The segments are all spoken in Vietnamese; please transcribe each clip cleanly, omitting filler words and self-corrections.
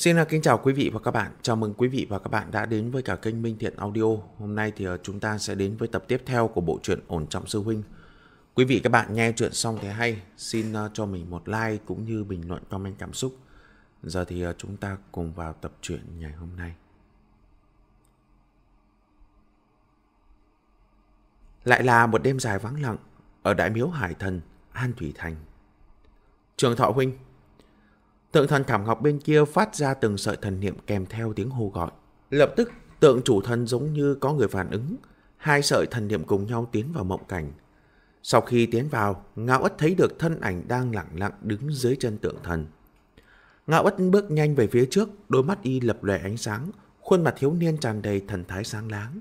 Xin kính chào quý vị và các bạn. Chào mừng quý vị và các bạn đã đến với cả kênh Minh Thiện Audio. Hôm nay thì chúng ta sẽ đến với tập tiếp theo của bộ truyện Ổn Trọng Sư Huynh. Quý vị các bạn nghe truyện xong thì hay, xin cho mình một like cũng như bình luận comment cảm xúc. Giờ thì chúng ta cùng vào tập truyện ngày hôm nay. Lại là một đêm dài vắng lặng ở Đại Miếu Hải Thần, An Thủy Thành. Trường Thọ huynh. Tượng thần Thảm Ngọc bên kia phát ra từng sợi thần niệm kèm theo tiếng hô gọi. Lập tức, tượng chủ thần giống như có người phản ứng. Hai sợi thần niệm cùng nhau tiến vào mộng cảnh. Sau khi tiến vào, Ngao Ất thấy được thân ảnh đang lặng lặng đứng dưới chân tượng thần. Ngao Ất bước nhanh về phía trước, đôi mắt y lập lòe ánh sáng, khuôn mặt thiếu niên tràn đầy thần thái sáng láng.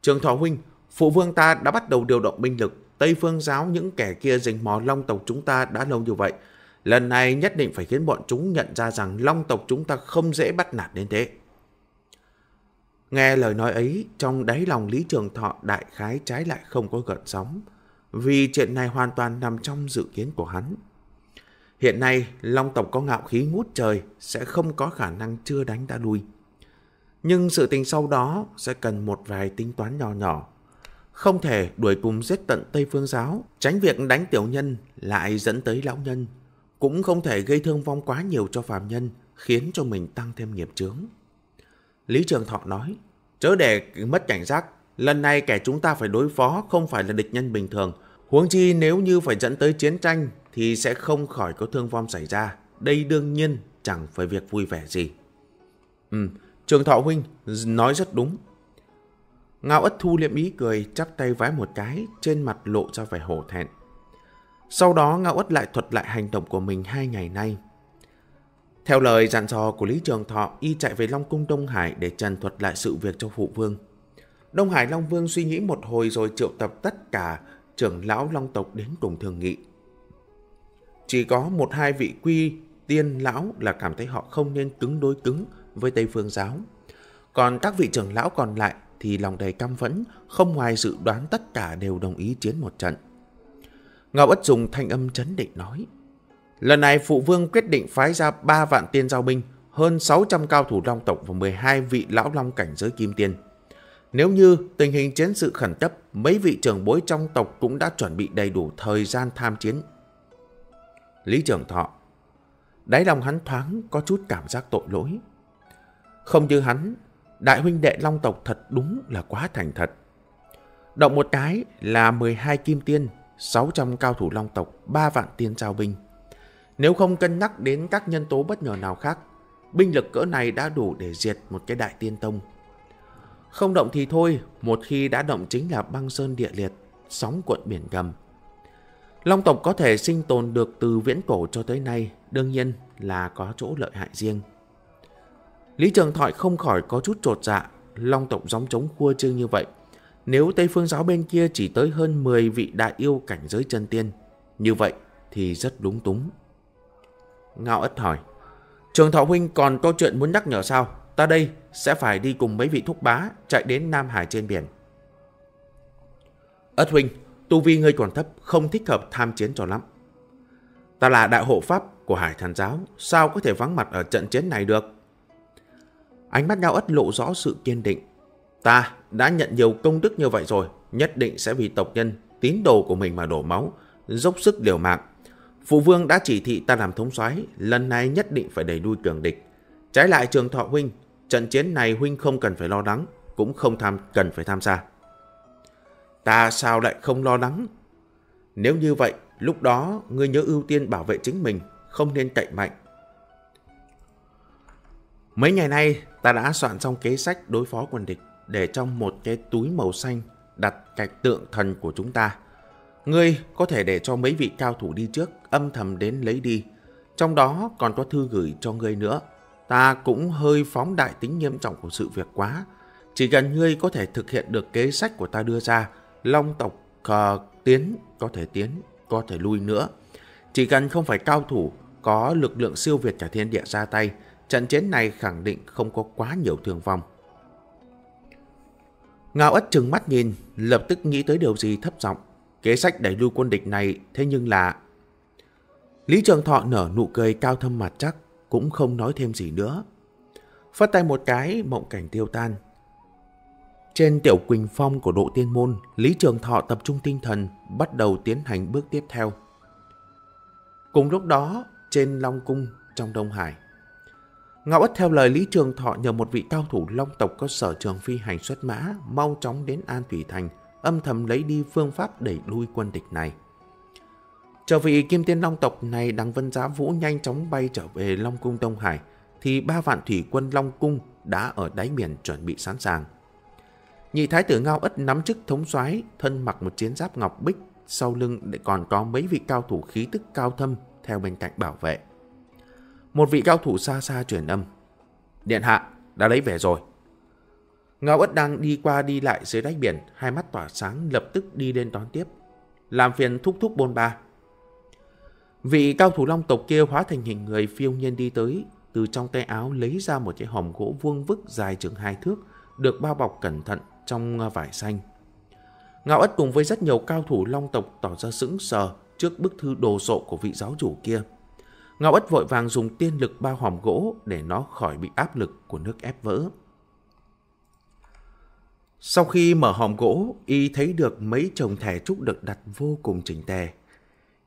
Trường Thọ huynh, phụ vương ta đã bắt đầu điều động binh lực. Tây Phương Giáo những kẻ kia rình mò Long tộc chúng ta đã lâu như vậy. Lần này nhất định phải khiến bọn chúng nhận ra rằng Long tộc chúng ta không dễ bắt nạt đến thế. Nghe lời nói ấy, trong đáy lòng Lý Trường Thọ đại khái trái lại không có gợn sóng, vì chuyện này hoàn toàn nằm trong dự kiến của hắn. Hiện nay, Long tộc có ngạo khí ngút trời sẽ không có khả năng chưa đánh đã lui. Nhưng sự tình sau đó sẽ cần một vài tính toán nhỏ nhỏ. Không thể đuổi cùng giết tận Tây Phương Giáo, tránh việc đánh tiểu nhân lại dẫn tới lão nhân. Cũng không thể gây thương vong quá nhiều cho phàm nhân, khiến cho mình tăng thêm nghiệp chướng. Lý Trường Thọ nói, chớ để mất cảnh giác, lần này kẻ chúng ta phải đối phó không phải là địch nhân bình thường. Huống chi nếu như phải dẫn tới chiến tranh thì sẽ không khỏi có thương vong xảy ra. Đây đương nhiên chẳng phải việc vui vẻ gì. Trường Thọ huynh nói rất đúng. Ngao Ất thu liệm ý cười, chắp tay vái một cái, trên mặt lộ ra vẻ hổ thẹn. Sau đó Ngao Ất lại thuật lại hành động của mình 2 ngày nay. Theo lời dặn dò của Lý Trường Thọ, y chạy về Long Cung Đông Hải để trần thuật lại sự việc cho phụ vương. Đông Hải Long Vương suy nghĩ một hồi rồi triệu tập tất cả trưởng lão Long tộc đến cùng thương nghị. Chỉ có 1-2 vị quy tiên lão là cảm thấy họ không nên cứng đối cứng với Tây Phương Giáo. Còn các vị trưởng lão còn lại thì lòng đầy căm phẫn, không ngoài dự đoán tất cả đều đồng ý chiến một trận. Ngao Ất dùng thanh âm trấn định nói, lần này phụ vương quyết định phái ra 3 vạn tiên giao binh, hơn 600 cao thủ Long tộc và 12 vị lão Long cảnh giới kim tiên. Nếu như tình hình chiến sự khẩn cấp, mấy vị trưởng bối trong tộc cũng đã chuẩn bị đầy đủ thời gian tham chiến. Lý Trường Thọ, đáy lòng hắn thoáng có chút cảm giác tội lỗi. Không như hắn, đại huynh đệ Long tộc thật đúng là quá thành thật. Động một cái là 12 kim tiên, 600 cao thủ Long tộc, 3 vạn tiên giao binh. Nếu không cân nhắc đến các nhân tố bất ngờ nào khác, binh lực cỡ này đã đủ để diệt một cái đại tiên tông. Không động thì thôi, một khi đã động chính là băng sơn địa liệt, sóng cuộn biển gầm. Long tộc có thể sinh tồn được từ viễn cổ cho tới nay, đương nhiên là có chỗ lợi hại riêng. Lý Trường Thọ không khỏi có chút chột dạ, Long tộc gióng trống khua chiêng như vậy. Nếu Tây Phương Giáo bên kia chỉ tới hơn 10 vị đại yêu cảnh giới chân tiên, như vậy thì rất lúng túng. Ngao Ất hỏi, Trường Thọ huynh còn câu chuyện muốn nhắc nhở sao? Ta đây sẽ phải đi cùng mấy vị thúc bá chạy đến Nam Hải trên biển. Ất huynh, tu vi ngươi còn thấp, không thích hợp tham chiến cho lắm. Ta là đại hộ pháp của Hải Thần Giáo, sao có thể vắng mặt ở trận chiến này được? Ánh mắt Ngao Ất lộ rõ sự kiên định. Ta đã nhận nhiều công đức như vậy rồi, nhất định sẽ vì tộc nhân, tín đồ của mình mà đổ máu, dốc sức liều mạng. Phụ vương đã chỉ thị ta làm thống soái, lần này nhất định phải đẩy lui cường địch. Trái lại Trường Thọ huynh, trận chiến này huynh không cần phải lo lắng, cũng không cần phải tham gia. Ta sao lại không lo lắng? Nếu như vậy, lúc đó ngươi nhớ ưu tiên bảo vệ chính mình, không nên cậy mạnh. Mấy ngày nay, ta đã soạn xong kế sách đối phó quân địch, để trong một cái túi màu xanh đặt cạch tượng thần của chúng ta. Ngươi có thể để cho mấy vị cao thủ đi trước, âm thầm đến lấy đi. Trong đó còn có thư gửi cho ngươi nữa. Ta cũng hơi phóng đại tính nghiêm trọng của sự việc quá. Chỉ cần ngươi có thể thực hiện được kế sách của ta đưa ra, Long tộc tiến, có thể lui nữa. Chỉ cần không phải cao thủ có lực lượng siêu việt cả thiên địa ra tay, trận chiến này khẳng định không có quá nhiều thương vong. Ngao Ất trừng mắt nhìn, lập tức nghĩ tới điều gì thấp giọng. Kế sách đẩy lui quân địch này, thế nhưng là... Lý Trường Thọ nở nụ cười cao thâm mặt chắc, cũng không nói thêm gì nữa. phất tay một cái, mộng cảnh tiêu tan. Trên tiểu quỳnh phong của Độ Tiên Môn, Lý Trường Thọ tập trung tinh thần, bắt đầu tiến hành bước tiếp theo. Cùng lúc đó, trên Long Cung trong Đông Hải, Ngao Ất theo lời Lý Trường Thọ nhờ một vị cao thủ Long tộc có sở trường phi hành xuất mã, mau chóng đến An Thủy Thành, âm thầm lấy đi phương pháp đẩy lui quân địch này. Chờ vị kim tiên Long tộc này, Đằng Vân Giá Vũ nhanh chóng bay trở về Long Cung Đông Hải, thì 3 vạn thủy quân Long Cung đã ở đáy biển chuẩn bị sẵn sàng. Nhị thái tử Ngao Ất nắm chức thống soái, thân mặc một chiến giáp ngọc bích, sau lưng còn có mấy vị cao thủ khí tức cao thâm theo bên cạnh bảo vệ. Một vị cao thủ xa xa truyền âm: "Điện hạ, đã lấy về rồi." Ngao Ất đang đi qua đi lại dưới đáy biển, hai mắt tỏa sáng, lập tức đi lên đón tiếp: "Làm phiền thúc thúc bôn ba." Vị cao thủ Long tộc kia hóa thành hình người phiêu nhiên đi tới, từ trong tay áo lấy ra một chiếc hòm gỗ vuông vức dài chừng 2 thước, được bao bọc cẩn thận trong vải xanh. Ngao Ất cùng với rất nhiều cao thủ Long tộc tỏ ra sững sờ trước bức thư đồ sộ của vị giáo chủ kia. Ngao Ất vội vàng dùng tiên lực bao hòm gỗ để nó khỏi bị áp lực của nước ép vỡ. Sau khi mở hòm gỗ, y thấy được mấy chồng thẻ trúc được đặt vô cùng chỉnh tề.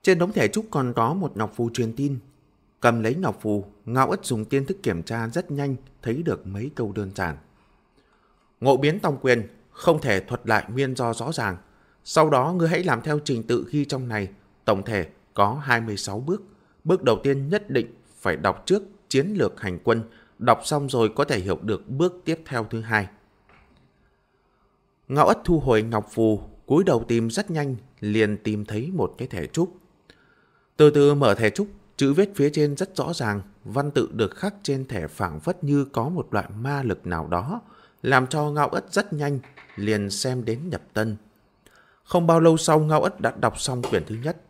Trên đống thẻ trúc còn có một ngọc phù truyền tin. Cầm lấy ngọc phù, Ngao Ất dùng tiên thức kiểm tra, rất nhanh thấy được mấy câu đơn giản: "Ngộ biến tòng quyền, không thể thuật lại nguyên do rõ ràng. Sau đó ngươi hãy làm theo trình tự ghi trong này, tổng thể có 26 bước. Bước đầu tiên nhất định phải đọc trước chiến lược hành quân, đọc xong rồi có thể hiểu được bước tiếp theo thứ hai." Ngao Ất thu hồi ngọc phù, cúi đầu tìm, rất nhanh liền tìm thấy một cái thẻ trúc. Từ từ mở thẻ trúc, chữ viết phía trên rất rõ ràng, văn tự được khắc trên thẻ phảng phất như có một loại ma lực nào đó, làm cho Ngao Ất rất nhanh liền xem đến nhập tân. Không bao lâu sau, Ngao Ất đã đọc xong quyển thứ nhất.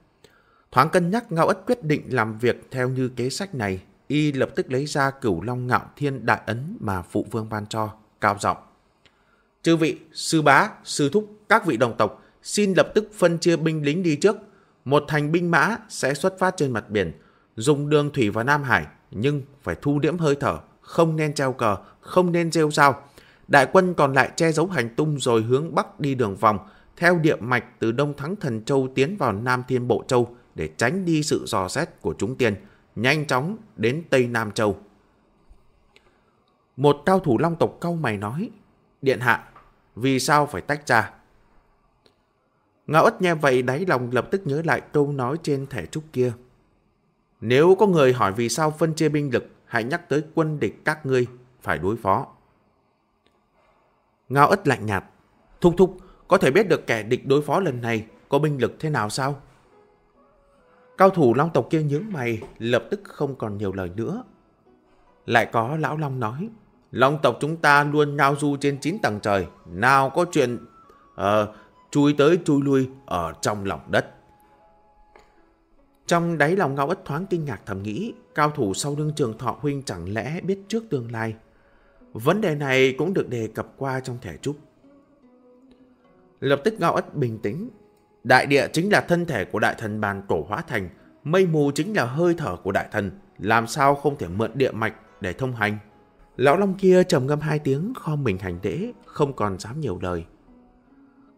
Thoáng cân nhắc, Ngao Ất quyết định làm việc theo như kế sách này. Y lập tức lấy ra Cửu Long Ngạo Thiên đại ấn mà phụ vương ban cho, cao giọng: "Chư vị, sư bá, sư thúc, các vị đồng tộc, xin lập tức phân chia binh lính đi trước. Một thành binh mã sẽ xuất phát trên mặt biển, dùng đường thủy vào Nam Hải, nhưng phải thu liễm hơi thở, không nên treo cờ, không nên rêu rao. Đại quân còn lại che giấu hành tung rồi hướng Bắc đi đường vòng, theo địa mạch từ Đông Thắng Thần Châu tiến vào Nam Thiên Bộ Châu để tránh đi sự dò xét của chúng tiên, nhanh chóng đến Tây Nam Châu." Một cao thủ Long tộc cau mày nói: "Điện hạ, vì sao phải tách ra?" Ngao Ất nghe vậy đáy lòng lập tức nhớ lại câu nói trên thẻ trúc kia: "Nếu có người hỏi vì sao phân chia binh lực, hãy nhắc tới quân địch các ngươi phải đối phó." Ngao Ất lạnh nhạt: "Thúc thúc, có thể biết được kẻ địch đối phó lần này có binh lực thế nào sao?" Cao thủ Long tộc kia nhướng mày, lập tức không còn nhiều lời nữa. Lại có lão Long nói: "Long tộc chúng ta luôn ngao du trên 9 tầng trời, nào có chuyện chui tới chui lui ở trong lòng đất." Trong đáy lòng Ngao Ất thoáng kinh ngạc, thầm nghĩ cao thủ sau lưng Trường Thọ huynh chẳng lẽ biết trước tương lai. Vấn đề này cũng được đề cập qua trong thẻ trúc. Lập tức Ngao Ất bình tĩnh: "Đại địa chính là thân thể của đại thần bàn cổ hóa thành, mây mù chính là hơi thở của đại thần, làm sao không thể mượn địa mạch để thông hành?" Lão Long kia trầm ngâm 2 tiếng, khom mình hành lễ, không còn dám nhiều lời.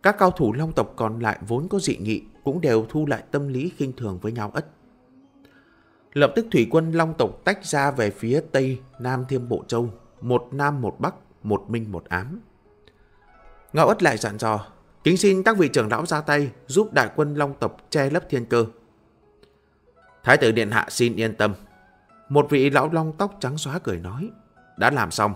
Các cao thủ Long tộc còn lại vốn có dị nghị cũng đều thu lại tâm lý khinh thường với Ngao Ất. Lập tức thủy quân Long tộc tách ra về phía Tây Nam Thiên Bộ Châu, một nam một bắc, một minh một ám. Ngao Ất lại dặn dò: "Kính xin các vị trưởng lão ra tay giúp đại quân Long tộc che lấp thiên cơ." "Thái tử điện hạ xin yên tâm." Một vị lão Long tóc trắng xóa cười nói: "Đã làm xong."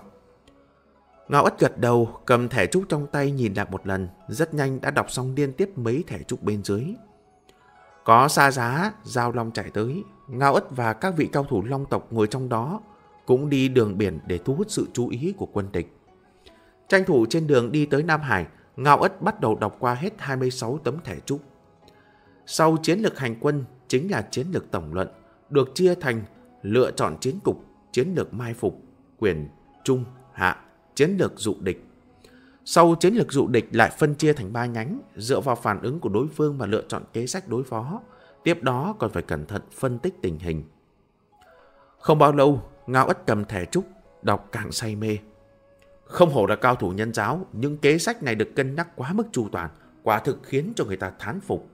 Ngao Ất gật đầu, cầm thẻ trúc trong tay nhìn lại một lần, rất nhanh đã đọc xong liên tiếp mấy thẻ trúc bên dưới. Có xa giá giao long chạy tới, Ngao Ất và các vị cao thủ Long tộc ngồi trong đó cũng đi đường biển để thu hút sự chú ý của quân địch. Tranh thủ trên đường đi tới Nam Hải, Ngao Ất bắt đầu đọc qua hết 26 tấm thẻ trúc. Sau chiến lược hành quân chính là chiến lược tổng luận, được chia thành lựa chọn chiến cục, chiến lược mai phục, quyền trung hạ, chiến lược dụ địch. Sau chiến lược dụ địch lại phân chia thành 3 nhánh, dựa vào phản ứng của đối phương mà lựa chọn kế sách đối phó. Tiếp đó còn phải cẩn thận phân tích tình hình. Không bao lâu, Ngao Ất cầm thẻ trúc, đọc càng say mê. Không hổ là cao thủ nhân giáo, những kế sách này được cân nhắc quá mức chu toàn, quả thực khiến cho người ta thán phục.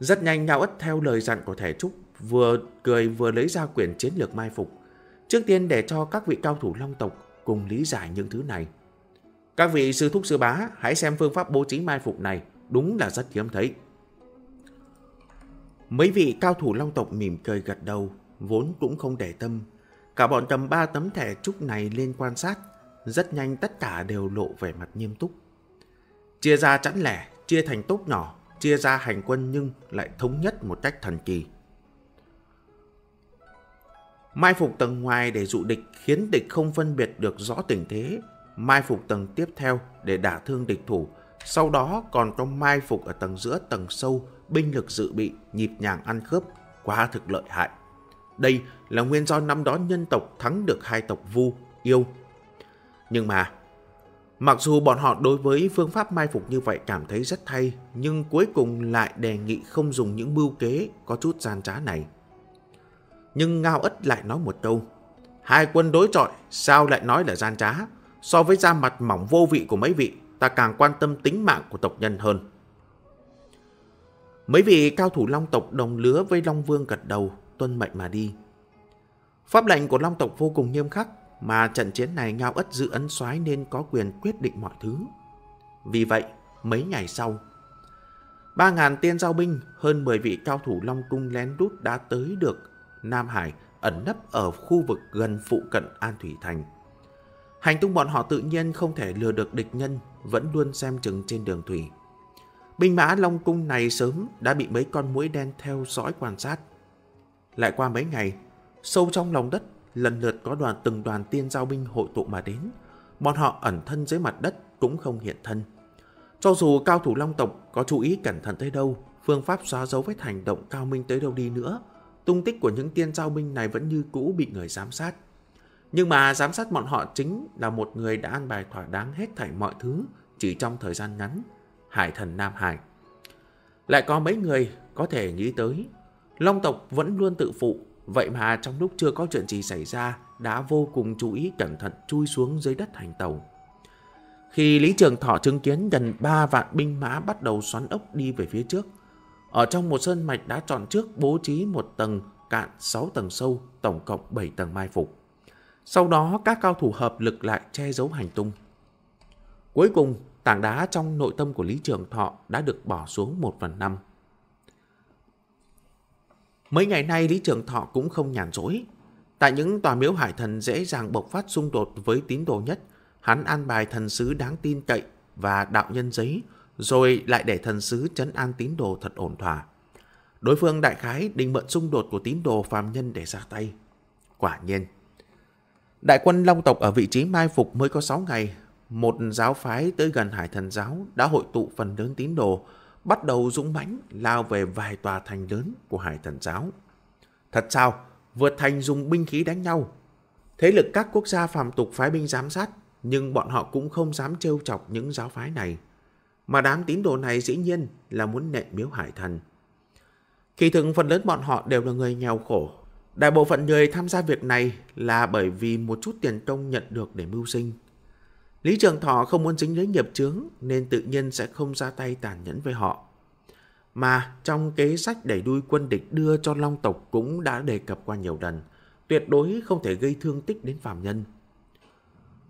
Rất nhanh, Ngao Ất theo lời dặn của thầy Trúc, vừa cười vừa lấy ra quyển chiến lược mai phục. Trước tiên để cho các vị cao thủ Long tộc cùng lý giải những thứ này. Các vị sư thúc sư bá, hãy xem phương pháp bố trí mai phục này, đúng là rất hiếm thấy. Mấy vị cao thủ Long tộc mỉm cười gật đầu, vốn cũng không để tâm. Cả bọn cầm 3 tấm thẻ trúc này lên quan sát, rất nhanh tất cả đều lộ vẻ mặt nghiêm túc. Chia ra chẵn lẻ, chia thành tốp nhỏ, chia ra hành quân nhưng lại thống nhất một cách thần kỳ. Mai phục tầng ngoài để dụ địch khiến địch không phân biệt được rõ tình thế. Mai phục tầng tiếp theo để đả thương địch thủ. Sau đó còn có mai phục ở tầng giữa, tầng sâu, binh lực dự bị, nhịp nhàng ăn khớp, quá thực lợi hại. Đây là nguyên do năm đó nhân tộc thắng được hai tộc Vu, Yêu. Nhưng mà, mặc dù bọn họ đối với phương pháp mai phục như vậy cảm thấy rất hay, nhưng cuối cùng lại đề nghị không dùng những mưu kế có chút gian trá này. Nhưng Ngao Ất lại nói một câu, hai quân đối chọi sao lại nói là gian trá, so với da mặt mỏng vô vị của mấy vị, ta càng quan tâm tính mạng của tộc nhân hơn. Mấy vị cao thủ Long tộc đồng lứa với Long Vương gật đầu, tuân mệnh mà đi. Pháp lệnh của Long tộc vô cùng nghiêm khắc, mà trận chiến này Ngao Ất giữ ấn soái nên có quyền quyết định mọi thứ. Vì vậy, mấy ngày sau, 3.000 tiên giao binh, hơn 10 vị cao thủ Long cung lén đút đã tới được Nam Hải, ẩn nấp ở khu vực gần phụ cận An Thủy Thành. Hành tung bọn họ tự nhiên không thể lừa được địch nhân, vẫn luôn xem chừng trên đường thủy. Binh mã Long cung này sớm đã bị mấy con muỗi đen theo dõi quan sát. Lại qua mấy ngày, sâu trong lòng đất lần lượt có từng đoàn tiên giao binh hội tụ mà đến. Bọn họ ẩn thân dưới mặt đất cũng không hiện thân. Cho dù cao thủ Long tộc có chú ý cẩn thận tới đâu, phương pháp xóa dấu vết hành động cao minh tới đâu đi nữa, tung tích của những tiên giao binh này vẫn như cũ bị người giám sát. Nhưng mà giám sát bọn họ chính là một người đã an bài thỏa đáng hết thảy mọi thứ chỉ trong thời gian ngắn, Hải Thần Nam Hải. Lại có mấy người có thể nghĩ tới, Long tộc vẫn luôn tự phụ, vậy mà trong lúc chưa có chuyện gì xảy ra đã vô cùng chú ý cẩn thận chui xuống dưới đất hành tàu. Khi Lý Trường Thọ chứng kiến gần 3 vạn binh mã bắt đầu xoắn ốc đi về phía trước, ở trong một sơn mạch đã chọn trước bố trí một tầng cạn 6 tầng sâu, tổng cộng 7 tầng mai phục. Sau đó các cao thủ hợp lực lại che giấu hành tung. Cuối cùng, tảng đá trong nội tâm của Lý Trường Thọ đã được bỏ xuống 1/5. Mấy ngày nay Lý Trường Thọ cũng không nhàn rỗi. Tại những tòa miếu hải thần dễ dàng bộc phát xung đột với tín đồ nhất, hắn an bài thần sứ đáng tin cậy và đạo nhân giấy, rồi lại để thần sứ trấn an tín đồ thật ổn thỏa. Đối phương đại khái định mượn xung đột của tín đồ phàm nhân để ra tay. Quả nhiên, đại quân Long tộc ở vị trí mai phục mới có 6 ngày, một giáo phái tới gần Hải Thần giáo đã hội tụ phần lớn tín đồ, bắt đầu dũng mãnh lao về vài tòa thành lớn của Hải Thần giáo. Thật sao, vượt thành dùng binh khí đánh nhau. Thế lực các quốc gia phàm tục phái binh giám sát, nhưng bọn họ cũng không dám trêu chọc những giáo phái này. Mà đám tín đồ này dĩ nhiên là muốn nện miếu Hải Thần. Kỳ thực phần lớn bọn họ đều là người nghèo khổ. Đại bộ phận người tham gia việc này là bởi vì một chút tiền công nhận được để mưu sinh. Lý Trường Thọ không muốn dính lấy nghiệp chướng nên tự nhiên sẽ không ra tay tàn nhẫn với họ. Mà trong kế sách đẩy đuôi quân địch đưa cho Long tộc cũng đã đề cập qua nhiều lần, tuyệt đối không thể gây thương tích đến phàm nhân.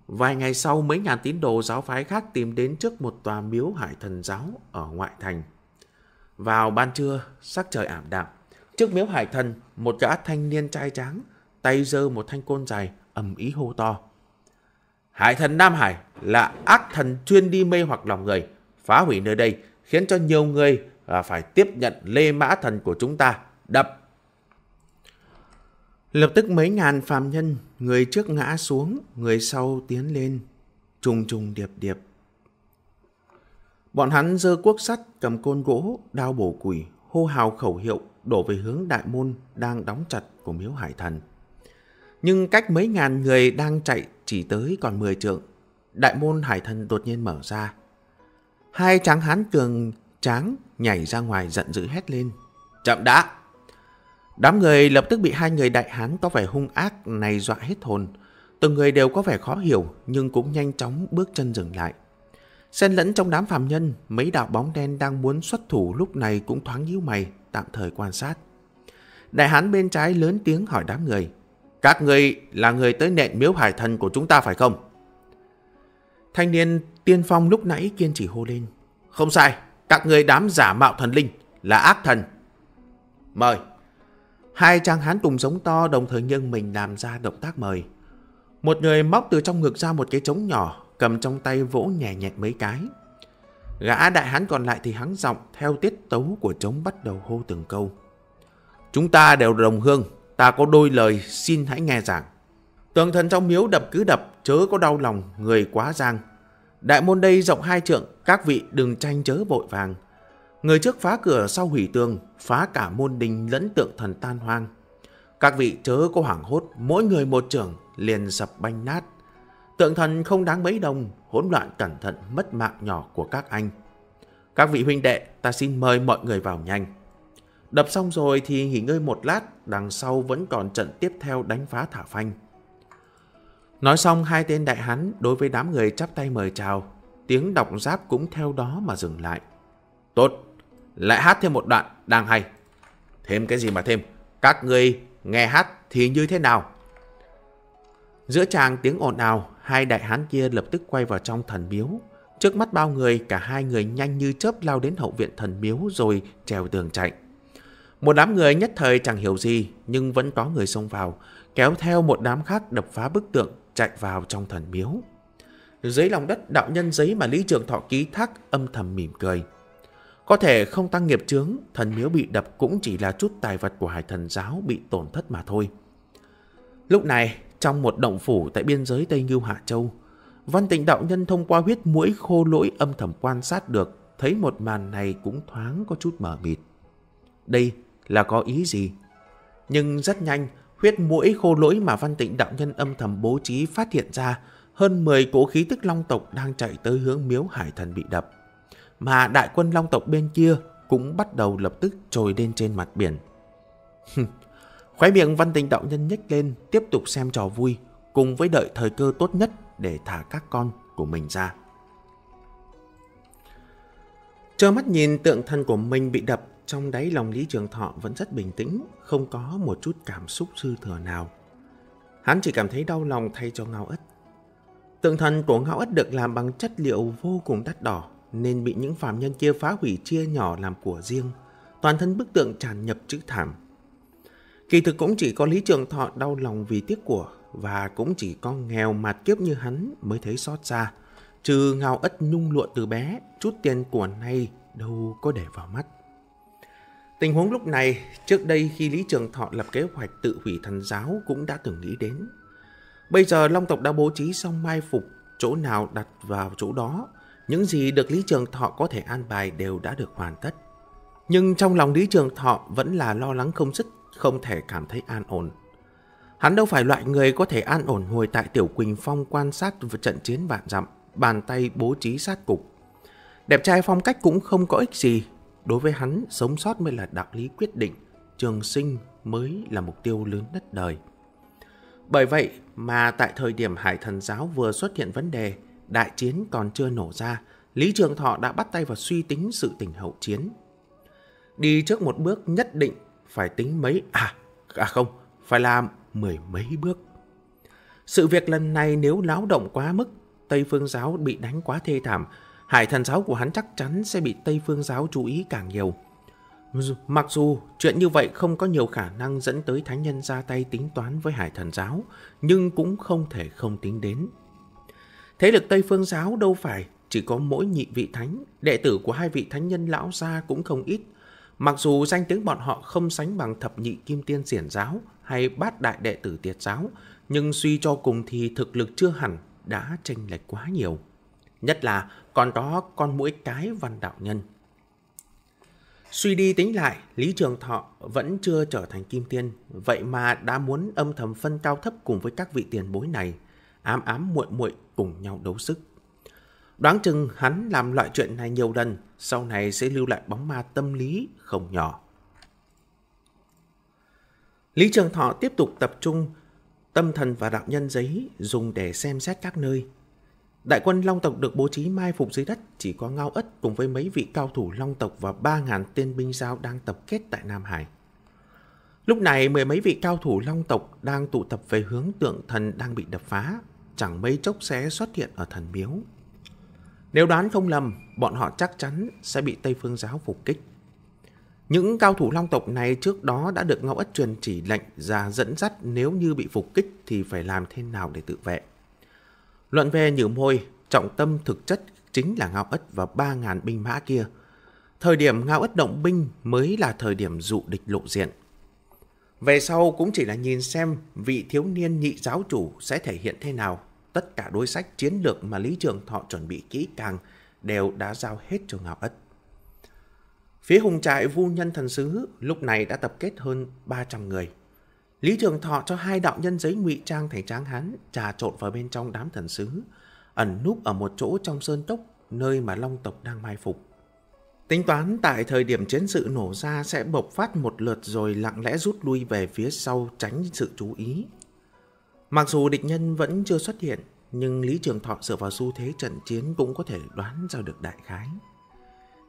Vài ngày sau, mấy ngàn tín đồ giáo phái khác tìm đến trước một tòa miếu Hải Thần giáo ở ngoại thành. Vào ban trưa, sắc trời ảm đạm. Trước miếu Hải Thần, một gã thanh niên trai tráng, tay giơ một thanh côn dài, ầm ĩ hô to. Hải Thần Nam Hải là ác thần chuyên đi mê hoặc lòng người, phá hủy nơi đây, khiến cho nhiều người phải tiếp nhận Lê Mã Thần của chúng ta, đập. Lập tức mấy ngàn phàm nhân, người trước ngã xuống, người sau tiến lên, trùng trùng điệp điệp. Bọn hắn giơ cuốc sắt, cầm côn gỗ, đao bổ củi, hô hào khẩu hiệu, đổ về hướng đại môn đang đóng chặt của miếu Hải Thần. Nhưng cách mấy ngàn người đang chạy chỉ tới còn 10 trượng, đại môn Hải Thần đột nhiên mở ra. Hai tráng hán cường tráng nhảy ra ngoài giận dữ hét lên. Chậm đã! Đám người lập tức bị hai người đại hán có vẻ hung ác này dọa hết hồn. Từng người đều có vẻ khó hiểu nhưng cũng nhanh chóng bước chân dừng lại. Xen lẫn trong đám phàm nhân, mấy đạo bóng đen đang muốn xuất thủ lúc này cũng thoáng nhíu mày, tạm thời quan sát. Đại hán bên trái lớn tiếng hỏi đám người: "Các người là người tới nện miếu hải thần của chúng ta phải không?" Thanh niên tiên phong lúc nãy kiên trì hô lên: "Không sai, các người đám giả mạo thần linh là ác thần." "Mời." Hai chàng hán cùng giống to, đồng thời nghiêng mình làm ra động tác mời. Một người móc từ trong ngực ra một cái trống nhỏ, cầm trong tay vỗ nhẹ nhẹ mấy cái. Gã đại hán còn lại thì hắng giọng theo tiết tấu của trống bắt đầu hô từng câu: "Chúng ta đều đồng hương, ta có đôi lời xin hãy nghe giảng. Tường thần trong miếu đập cứ đập, chớ có đau lòng người quá giang. Đại môn đây rộng 2 trượng, các vị đừng tranh chớ vội vàng. Người trước phá cửa sau hủy tường, phá cả môn đình lẫn tượng thần tan hoang. Các vị chớ có hoảng hốt, mỗi người một trưởng liền sập banh nát. Tượng thần không đáng mấy đồng, hỗn loạn cẩn thận mất mạng nhỏ của các anh. Các vị huynh đệ, ta xin mời mọi người vào nhanh." Đập xong rồi thì nghỉ ngơi một lát, đằng sau vẫn còn trận tiếp theo đánh phá thả phanh. Nói xong, hai tên đại hán đối với đám người chắp tay mời chào, tiếng đọc giáp cũng theo đó mà dừng lại. "Tốt, lại hát thêm một đoạn, đang hay." "Thêm cái gì mà thêm, các người nghe hát thì như thế nào?" Giữa tràng tiếng ồn ào, hai đại hán kia lập tức quay vào trong thần miếu. Trước mắt bao người, cả hai người nhanh như chớp lao đến hậu viện thần miếu rồi trèo tường chạy. Một đám người nhất thời chẳng hiểu gì, nhưng vẫn có người xông vào, kéo theo một đám khác đập phá bức tượng, chạy vào trong thần miếu. Dưới lòng đất, đạo nhân giấy mà Lý Trường Thọ ký thác âm thầm mỉm cười. Có thể không tăng nghiệp chướng, thần miếu bị đập cũng chỉ là chút tài vật của Hải Thần Giáo bị tổn thất mà thôi. Lúc này, trong một động phủ tại biên giới Tây Ngưu Hạ Châu, Văn Tịnh đạo nhân thông qua huyết muỗi khô lỗi âm thầm quan sát được, thấy một màn này cũng thoáng có chút mờ mịt. Đây là có ý gì? Nhưng rất nhanh, huyết muỗi khô lỗi mà Văn Tịnh đạo nhân âm thầm bố trí phát hiện ra hơn 10 cỗ khí tức long tộc đang chạy tới hướng miếu hải thần bị đập. Mà đại quân long tộc bên kia cũng bắt đầu lập tức trồi lên trên mặt biển. Khóe miệng Văn Tịnh đạo nhân nhếch lên, tiếp tục xem trò vui, cùng với đợi thời cơ tốt nhất để thả các con của mình ra. Trơ mắt nhìn tượng thần của mình bị đập, trong đáy lòng Lý Trường Thọ vẫn rất bình tĩnh, không có một chút cảm xúc dư thừa nào. Hắn chỉ cảm thấy đau lòng thay cho Ngao Ất. Tượng thần của Ngao Ất được làm bằng chất liệu vô cùng đắt đỏ, nên bị những phàm nhân kia phá hủy chia nhỏ làm của riêng. Toàn thân bức tượng tràn nhập chữ thảm. Kỳ thực cũng chỉ có Lý Trường Thọ đau lòng vì tiếc của, và cũng chỉ có nghèo mạt kiếp như hắn mới thấy xót xa. Trừ Ngao Ất nhung lụa từ bé, chút tiền của này đâu có để vào mắt. Tình huống lúc này, trước đây khi Lý Trường Thọ lập kế hoạch tự hủy thần giáo cũng đã từng nghĩ đến. Bây giờ long tộc đã bố trí xong mai phục, chỗ nào đặt vào chỗ đó, những gì được Lý Trường Thọ có thể an bài đều đã được hoàn tất. Nhưng trong lòng Lý Trường Thọ vẫn là lo lắng không dứt, không thể cảm thấy an ổn. Hắn đâu phải loại người có thể an ổn ngồi tại Tiểu Quỳnh Phong quan sát trận chiến vạn dặm, bàn tay bố trí sát cục. Đẹp trai phong cách cũng không có ích gì. Đối với hắn, sống sót mới là đạo lý quyết định, trường sinh mới là mục tiêu lớn nhất đời. Bởi vậy mà tại thời điểm Hải Thần Giáo vừa xuất hiện vấn đề, đại chiến còn chưa nổ ra, Lý Trường Thọ đã bắt tay vào suy tính sự tình hậu chiến. Đi trước một bước nhất định phải tính mấy, phải làm mười mấy bước. Sự việc lần này nếu láo động quá mức, Tây Phương Giáo bị đánh quá thê thảm, Hải Thần Giáo của hắn chắc chắn sẽ bị Tây Phương Giáo chú ý càng nhiều. Mặc dù chuyện như vậy không có nhiều khả năng dẫn tới thánh nhân ra tay tính toán với Hải Thần Giáo, nhưng cũng không thể không tính đến. Thế lực Tây Phương Giáo đâu phải chỉ có mỗi nhị vị thánh, đệ tử của hai vị thánh nhân lão gia cũng không ít. Mặc dù danh tiếng bọn họ không sánh bằng Thập Nhị Kim Tiên Xiển Giáo hay Bát Đại Đệ Tử Tiệt Giáo, nhưng suy cho cùng thì thực lực chưa hẳn đã chênh lệch quá nhiều. Nhất là còn có con mũi cái Văn đạo nhân. Suy đi tính lại, Lý Trường Thọ vẫn chưa trở thành kim tiên, vậy mà đã muốn âm thầm phân cao thấp cùng với các vị tiền bối này, ám ám muội muội cùng nhau đấu sức. Đoán chừng hắn làm loại chuyện này nhiều lần, sau này sẽ lưu lại bóng ma tâm lý không nhỏ. Lý Trường Thọ tiếp tục tập trung tâm thần và đạo nhân giấy dùng để xem xét các nơi. Đại quân Long tộc được bố trí mai phục dưới đất, chỉ có Ngao Ất cùng với mấy vị cao thủ Long tộc và 3.000 tên binh giao đang tập kết tại Nam Hải. Lúc này mười mấy vị cao thủ Long tộc đang tụ tập về hướng tượng thần đang bị đập phá, chẳng mấy chốc sẽ xuất hiện ở thần miếu. Nếu đoán không lầm, bọn họ chắc chắn sẽ bị Tây Phương Giáo phục kích. Những cao thủ Long tộc này trước đó đã được Ngao Ất truyền chỉ lệnh ra dẫn dắt nếu như bị phục kích thì phải làm thế nào để tự vệ. Luận về nhử môi, trọng tâm thực chất chính là Ngao Ất và 3.000 binh mã kia. Thời điểm Ngao Ất động binh mới là thời điểm dụ địch lộ diện. Về sau cũng chỉ là nhìn xem vị thiếu niên nhị giáo chủ sẽ thể hiện thế nào. Tất cả đối sách chiến lược mà Lý Trường Thọ chuẩn bị kỹ càng đều đã giao hết cho Ngao Ất. Phía hùng trại Vu Nhân Thần Sứ lúc này đã tập kết hơn 300 người. Lý Trường Thọ cho 2 đạo nhân giấy ngụy trang thành Tráng Hán trà trộn vào bên trong đám thần sứ, ẩn núp ở một chỗ trong sơn cốc nơi mà Long tộc đang mai phục. Tính toán tại thời điểm chiến sự nổ ra sẽ bộc phát một lượt rồi lặng lẽ rút lui về phía sau tránh sự chú ý. Mặc dù địch nhân vẫn chưa xuất hiện, nhưng Lý Trường Thọ dựa vào xu thế trận chiến cũng có thể đoán ra được đại khái.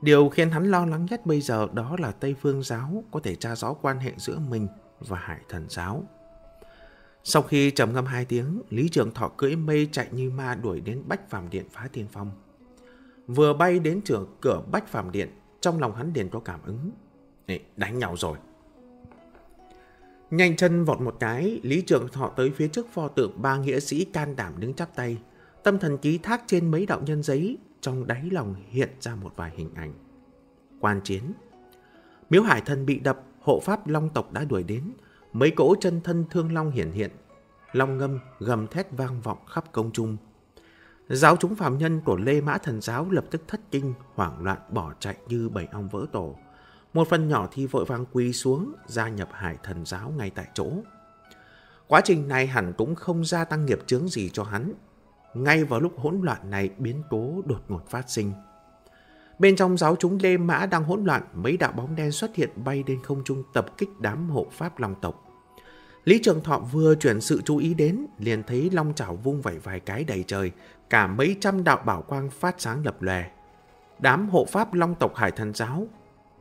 Điều khiến hắn lo lắng nhất bây giờ đó là Tây Phương Giáo có thể tra rõ quan hệ giữa mình và Hải Thần Giáo. Sau khi trầm ngâm 2 tiếng, Lý Trường Thọ cưỡi mây chạy như ma đuổi đến Bách Phạm Điện phá tiên phong. Vừa bay đến cửa Bách Phạm Điện, trong lòng hắn liền có cảm ứng. Đánh nhau rồi. Nhanh chân vọt một cái, Lý Trường Thọ tới phía trước pho tượng 3 nghĩa sĩ can đảm đứng chắp tay. Tâm thần ký thác trên mấy đạo nhân giấy, trong đáy lòng hiện ra một vài hình ảnh. Quan chiến. Miếu Hải Thần bị đập, hộ pháp Long tộc đã đuổi đến. Mấy cỗ chân thân thương long hiển hiện. Long ngâm gầm thét vang vọng khắp công trung. Giáo chúng phàm nhân của Lê Mã Thần Giáo lập tức thất kinh, hoảng loạn bỏ chạy như bầy ong vỡ tổ. Một phần nhỏ thì vội vàng quỳ xuống, gia nhập Hải Thần Giáo ngay tại chỗ. Quá trình này hẳn cũng không gia tăng nghiệp chướng gì cho hắn. Ngay vào lúc hỗn loạn này, biến cố đột ngột phát sinh. Bên trong giáo chúng Lê Mã đang hỗn loạn, mấy đạo bóng đen xuất hiện bay đến không trung tập kích đám hộ pháp Long tộc. Lý Trường Thọ vừa chuyển sự chú ý đến, liền thấy long chảo vung vẩy vài cái đầy trời, cả mấy trăm đạo bảo quang phát sáng lập lòe. Đám hộ pháp Long tộc Hải Thần Giáo,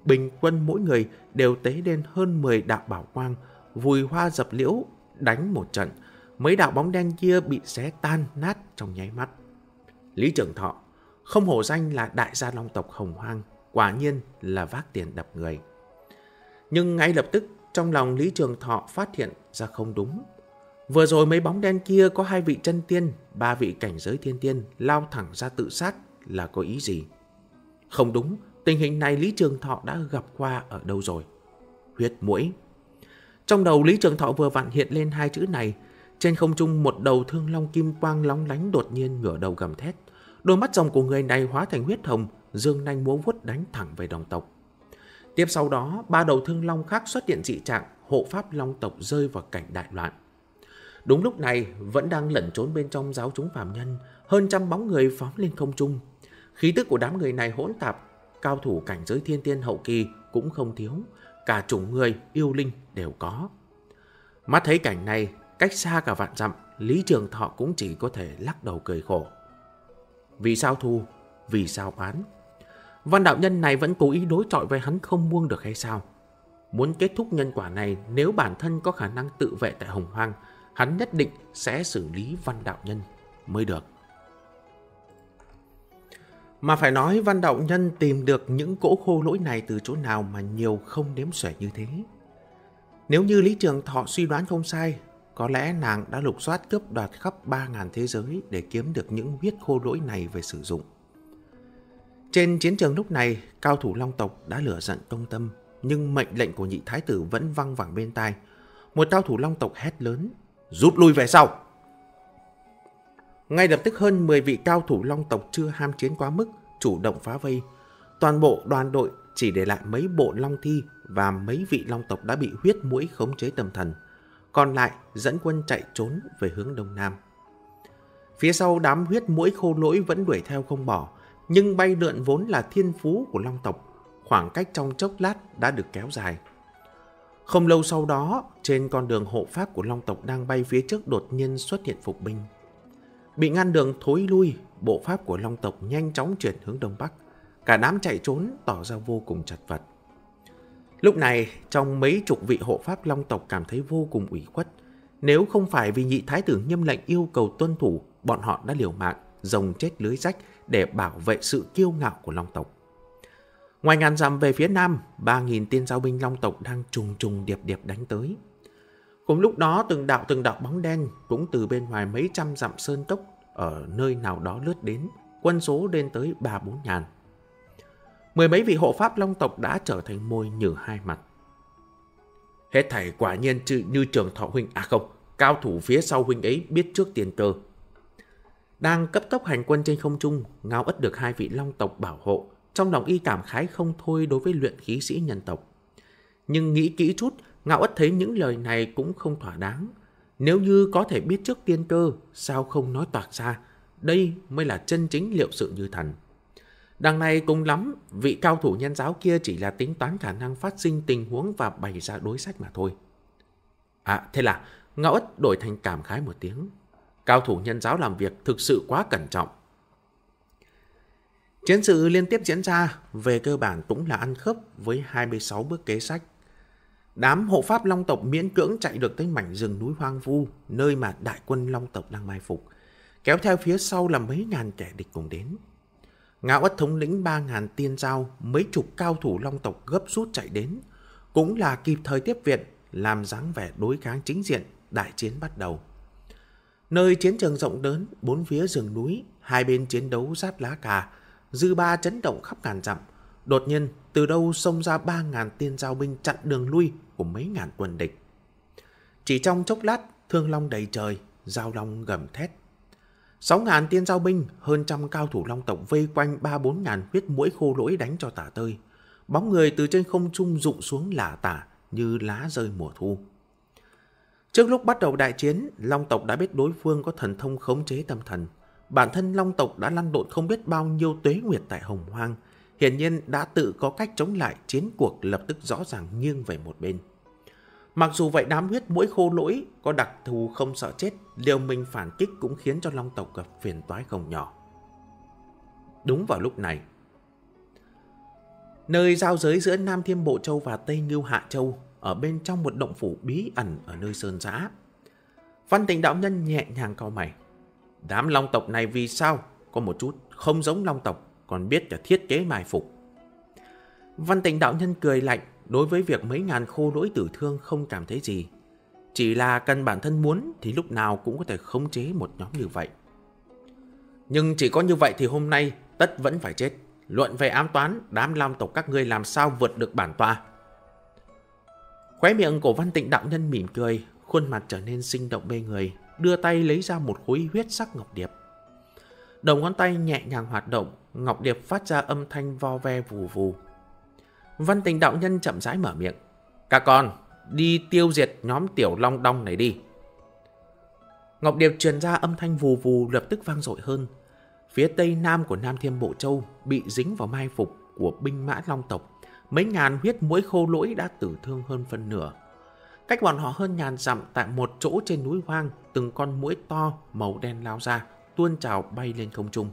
bình quân mỗi người đều tế lên hơn 10 đạo bảo quang, vùi hoa dập liễu, đánh một trận. Mấy đạo bóng đen kia bị xé tan nát trong nháy mắt. Lý Trường Thọ, không hổ danh là đại gia Long tộc hồng hoang, quả nhiên là vác tiền đập người. Nhưng ngay lập tức, trong lòng Lý Trường Thọ phát hiện ra không đúng. Vừa rồi mấy bóng đen kia có 2 vị chân tiên, 3 vị cảnh giới thiên tiên lao thẳng ra tự sát là có ý gì? Không đúng, tình hình này Lý Trường Thọ đã gặp qua ở đâu rồi? Huyết muỗi. Trong đầu Lý Trường Thọ vừa vặn hiện lên 2 chữ này. Trên không trung một đầu thương long kim quang lóng lánh đột nhiên ngửa đầu gầm thét. Đôi mắt rồng của người này hóa thành huyết hồng, dương nanh múa vuốt đánh thẳng về đồng tộc. Tiếp sau đó, 3 đầu thương long khác xuất hiện dị trạng, hộ pháp Long tộc rơi vào cảnh đại loạn. Đúng lúc này, vẫn đang lẩn trốn bên trong giáo chúng phàm nhân, hơn 100 bóng người phóng lên không trung. Khí tức của đám người này hỗn tạp, cao thủ cảnh giới thiên tiên hậu kỳ cũng không thiếu, cả chủng người, yêu linh đều có. Mắt thấy cảnh này, cách xa cả vạn dặm, Lý Trường Thọ cũng chỉ có thể lắc đầu cười khổ. Vì sao thù? Vì sao oán? Văn đạo nhân này vẫn cố ý đối chọi với hắn không buông được hay sao? Muốn kết thúc nhân quả này, nếu bản thân có khả năng tự vệ tại hồng hoang, hắn nhất định sẽ xử lý văn đạo nhân mới được. Mà phải nói văn đạo nhân tìm được những cỗ khô lỗi này từ chỗ nào mà nhiều không đếm xuể như thế. Nếu như Lý Trường Thọ suy đoán không sai, có lẽ nàng đã lục soát cướp đoạt khắp 3.000 thế giới để kiếm được những huyết khô lỗi này về sử dụng. Trên chiến trường lúc này, cao thủ Long tộc đã lửa giận công tâm, nhưng mệnh lệnh của nhị thái tử vẫn văng vẳng bên tai. Một cao thủ Long tộc hét lớn, rút lui về sau. Ngay lập tức hơn 10 vị cao thủ Long tộc chưa ham chiến quá mức, chủ động phá vây. Toàn bộ đoàn đội chỉ để lại mấy bộ Long thi và mấy vị Long tộc đã bị huyết muỗi khống chế tâm thần. Còn lại dẫn quân chạy trốn về hướng đông nam. Phía sau đám huyết muỗi khô lỗi vẫn đuổi theo không bỏ, nhưng bay lượn vốn là thiên phú của Long tộc, khoảng cách trong chốc lát đã được kéo dài. Không lâu sau đó, trên con đường hộ pháp của Long tộc đang bay phía trước đột nhiên xuất hiện phục binh. Bị ngăn đường thối lui, bộ pháp của Long tộc nhanh chóng chuyển hướng Đông Bắc. Cả đám chạy trốn tỏ ra vô cùng chật vật. Lúc này, trong mấy chục vị hộ pháp Long tộc cảm thấy vô cùng ủy khuất. Nếu không phải vì nhị thái tử nghiêm lệnh yêu cầu tuân thủ, bọn họ đã liều mạng, rồng chết lưới rách để bảo vệ sự kiêu ngạo của Long tộc. Ngoài ngàn dặm về phía nam, 3.000 tiên giao binh Long tộc đang trùng trùng điệp điệp đánh tới. Cùng lúc đó, từng đạo bóng đen cũng từ bên ngoài mấy trăm dặm sơn cốc ở nơi nào đó lướt đến, quân số lên tới 3-4 ngàn. Mười mấy vị hộ pháp Long tộc đã trở thành mồi nhử hai mặt. Hết thảy quả nhiên như Trường Thọ huynh, à không, cao thủ phía sau huynh ấy biết trước tiền cơ. Đang cấp tốc hành quân trên không trung, Ngao Ất được hai vị Long tộc bảo hộ, trong lòng y cảm khái không thôi đối với luyện khí sĩ nhân tộc. Nhưng nghĩ kỹ chút, Ngao Ất thấy những lời này cũng không thỏa đáng. Nếu như có thể biết trước tiên cơ, sao không nói toạc ra, đây mới là chân chính liệu sự như thần. Đằng này cùng lắm, vị cao thủ nhân giáo kia chỉ là tính toán khả năng phát sinh tình huống và bày ra đối sách mà thôi. À, thế là Ngao Ất đổi thành cảm khái một tiếng. Cao thủ nhân giáo làm việc thực sự quá cẩn trọng. Chiến sự liên tiếp diễn ra, về cơ bản cũng là ăn khớp với 26 bước kế sách. Đám hộ pháp Long tộc miễn cưỡng chạy được tới mảnh rừng núi hoang vu, nơi mà đại quân Long tộc đang mai phục. Kéo theo phía sau là mấy ngàn kẻ địch cùng đến. Ngao Ất thống lĩnh 3.000 tiên giao, mấy chục cao thủ Long tộc gấp rút chạy đến. Cũng là kịp thời tiếp viện, làm dáng vẻ đối kháng chính diện, đại chiến bắt đầu. Nơi chiến trường rộng lớn, bốn phía rừng núi, hai bên chiến đấu giáp lá cà, dư ba chấn động khắp ngàn dặm. Đột nhiên, từ đâu xông ra 3.000 tiên giao binh chặn đường lui của mấy ngàn quân địch. Chỉ trong chốc lát, thương long đầy trời, giao long gầm thét. 6.000 tiên giao binh, hơn trăm cao thủ Long tộc vây quanh 3-4 ngàn huyết muỗi khô lỗi đánh cho tả tơi. Bóng người từ trên không trung rụng xuống lả tả như lá rơi mùa thu. Trước lúc bắt đầu đại chiến, Long tộc đã biết đối phương có thần thông khống chế tâm thần. Bản thân Long tộc đã lăn lộn không biết bao nhiêu tuế nguyệt tại Hồng Hoang, hiển nhiên đã tự có cách chống lại, chiến cuộc lập tức rõ ràng nghiêng về một bên. Mặc dù vậy, đám huyết muỗi khô lỗi có đặc thù không sợ chết, liều mình phản kích cũng khiến cho Long tộc gặp phiền toái không nhỏ. Đúng vào lúc này, nơi giao giới giữa Nam Thiên Bộ Châu và Tây Ngưu Hạ Châu, ở bên trong một động phủ bí ẩn ở nơi sơn dã, Văn Tịnh đạo nhân nhẹ nhàng cau mày. Đám Long tộc này vì sao có một chút không giống Long tộc, còn biết cả thiết kế mai phục. Văn Tịnh đạo nhân cười lạnh, đối với việc mấy ngàn khô lỗi tử thương không cảm thấy gì. Chỉ là cần bản thân muốn thì lúc nào cũng có thể khống chế một nhóm như vậy. Nhưng chỉ có như vậy thì hôm nay tất vẫn phải chết. Luận về ám toán, đám Long tộc các ngươi làm sao vượt được bản tọa? Khóe miệng của Văn Tịnh đạo nhân mỉm cười, khuôn mặt trở nên sinh động mê người, đưa tay lấy ra một khối huyết sắc ngọc điệp. Đầu ngón tay nhẹ nhàng hoạt động, ngọc điệp phát ra âm thanh vo ve vù vù. Văn Tịnh đạo nhân chậm rãi mở miệng. Các con, đi tiêu diệt nhóm tiểu Long Đong này đi. Ngọc điệp truyền ra âm thanh vù vù lập tức vang dội hơn. Phía tây nam của Nam Thiên Bộ Châu bị dính vào mai phục của binh mã Long tộc. Mấy ngàn huyết muỗi khô lỗi đã tử thương hơn phân nửa. Cách bọn họ hơn ngàn dặm, tại một chỗ trên núi hoang, từng con muỗi to màu đen lao ra, tuôn trào bay lên không trung.